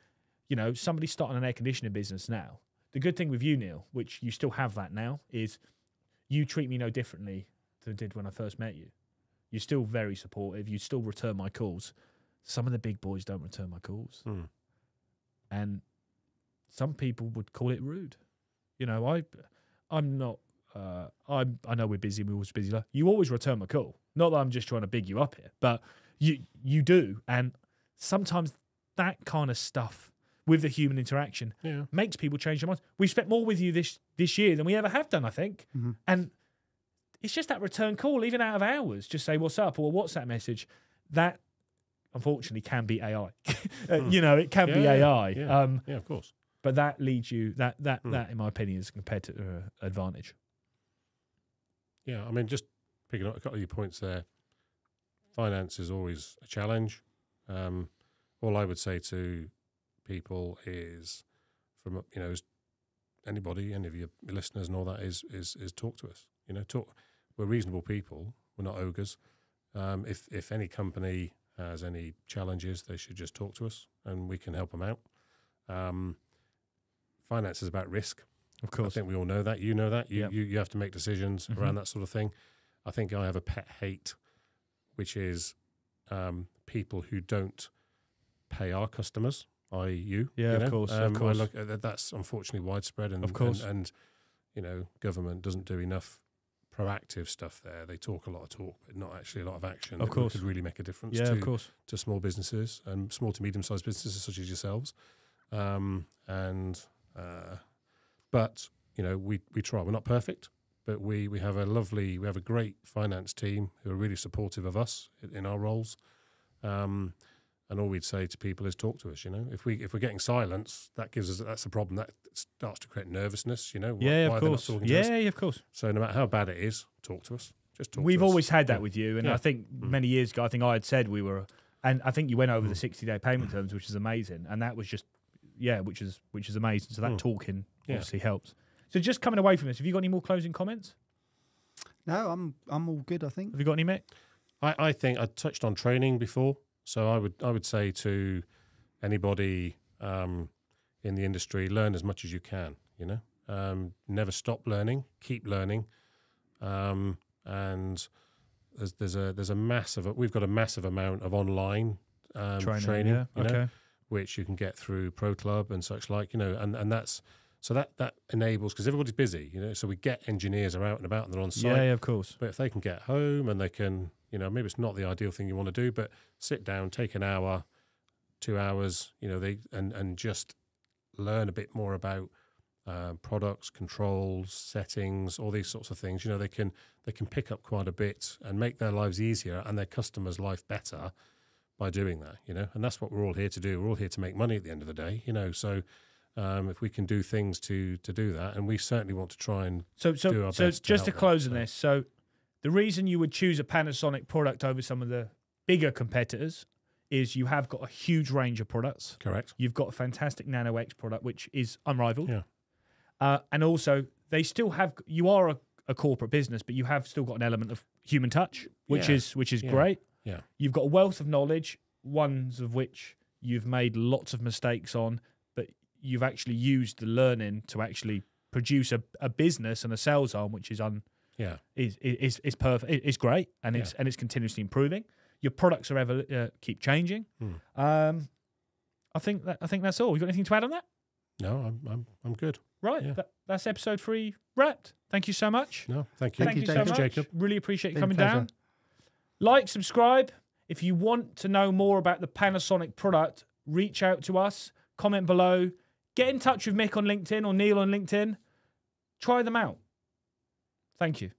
you know, somebody starting an air conditioning business now. The good thing with you, Neil, which you still have that now, is you treat me no differently than I did when I first met you. You're still very supportive. You still return my calls. Some of the big boys don't return my calls. Mm. And some people would call it rude. You know, I, I'm not, uh, I'm, I know we're busy, we're always busy. You always return my call. Not that I'm just trying to big you up here, but you, you do. And sometimes that kind of stuff with the human interaction yeah. makes people change their minds. We've spent more with you this, this year than we ever have done, I think. Mm-hmm. And it's just that return call, even out of hours, just say, what's up? Or what's that message? That, unfortunately, can be A I. mm. You know, it can yeah, be A I. Yeah, um, yeah, of course. But that leads you, that, that, mm. that in my opinion, is a competitive uh, advantage. Yeah, I mean, just picking up a couple of your points there, finance is always a challenge. Um, all I would say to people is, from you know, anybody, any of your listeners and all that, is is is talk to us. You know, talk. We're reasonable people. We're not ogres. Um, if if any company has any challenges, they should just talk to us and we can help them out. Um, finance is about risk. Of course. I think we all know that. You know that. You, yep. you, you have to make decisions mm-hmm. around that sort of thing. I think I have a pet hate, which is um, people who don't pay our customers, that is you. Yeah, you know? of course. Um, of course. I look at, that's unfortunately widespread. And, of course. And, and, you know, government doesn't do enough proactive stuff there. They talk a lot of talk, but not actually a lot of action. Of course. It could really make a difference yeah, to, of course. to small businesses and small to medium-sized businesses such as yourselves. Um, and uh, But, you know, we, we try. We're not perfect, but we, we have a lovely, we have a great finance team who are really supportive of us in our roles. Um, and all we'd say to people is talk to us, you know. If, we, if we're getting silence, that gives us, that's a problem. That starts to create nervousness, you know. Why, yeah, why of course. Yeah, us? yeah, of course. So no matter how bad it is, talk to us. Just talk We've to us. We've always had that with you. And yeah. I think mm. many years ago, I think I had said we were, and I think you went over mm. the sixty-day payment mm. terms, which is amazing. And that was just, yeah, which is which is amazing. So that mm. talking yeah. obviously helps. So just coming away from this, have you got any more closing comments? No, I'm, I'm all good, I think. Have you got any, Mick? I, I think I touched on training before. So I would I would say to anybody um, in the industry, learn as much as you can. You know, um, never stop learning, keep learning, um, and there's there's a there's a massive we've got a massive amount of online um, training, training yeah. you know, okay. which you can get through Pro Club and such like. You know, and and that's So that that enables, because everybody's busy, you know, so we get engineers are out and about and they're on site. Yeah, yeah, of course. But if they can get home and they can, you know, maybe it's not the ideal thing you want to do, but sit down, take an hour, two hours, you know, they and, and just learn a bit more about uh, products, controls, settings, all these sorts of things. You know, they can they can pick up quite a bit and make their lives easier and their customers' life better by doing that, you know. And that's what we're all here to do. We're all here to make money at the end of the day, you know, so... Um, if we can do things to to do that, and we certainly want to try and so so do our so best just to, to close that, on so. this. So the reason you would choose a Panasonic product over some of the bigger competitors is you have got a huge range of products. Correct. You've got a fantastic nanoe X product, which is unrivaled. Yeah. Uh, and also, they still have. You are a, a corporate business, but you have still got an element of human touch, which yeah. is which is yeah. great. Yeah. You've got a wealth of knowledge, ones of which you've made lots of mistakes on. You've actually used the learning to actually produce a, a business and a sales arm, which is un yeah is is is perfect. It's great, and it's yeah. and it's continuously improving. Your products are ever uh, keep changing. Hmm. Um, I think that I think that's all. You got anything to add on that? No, I'm I'm I'm good. Right, yeah. that, that's episode three wrapped. Thank you so much. No, thank you. Thank, thank you, you so much, Jacob. Really appreciate you coming pleasure. down. Like, subscribe. If you want to know more about the Panasonic product, reach out to us. Comment below. Get in touch with Mick on LinkedIn or Neil on LinkedIn. Try them out. Thank you.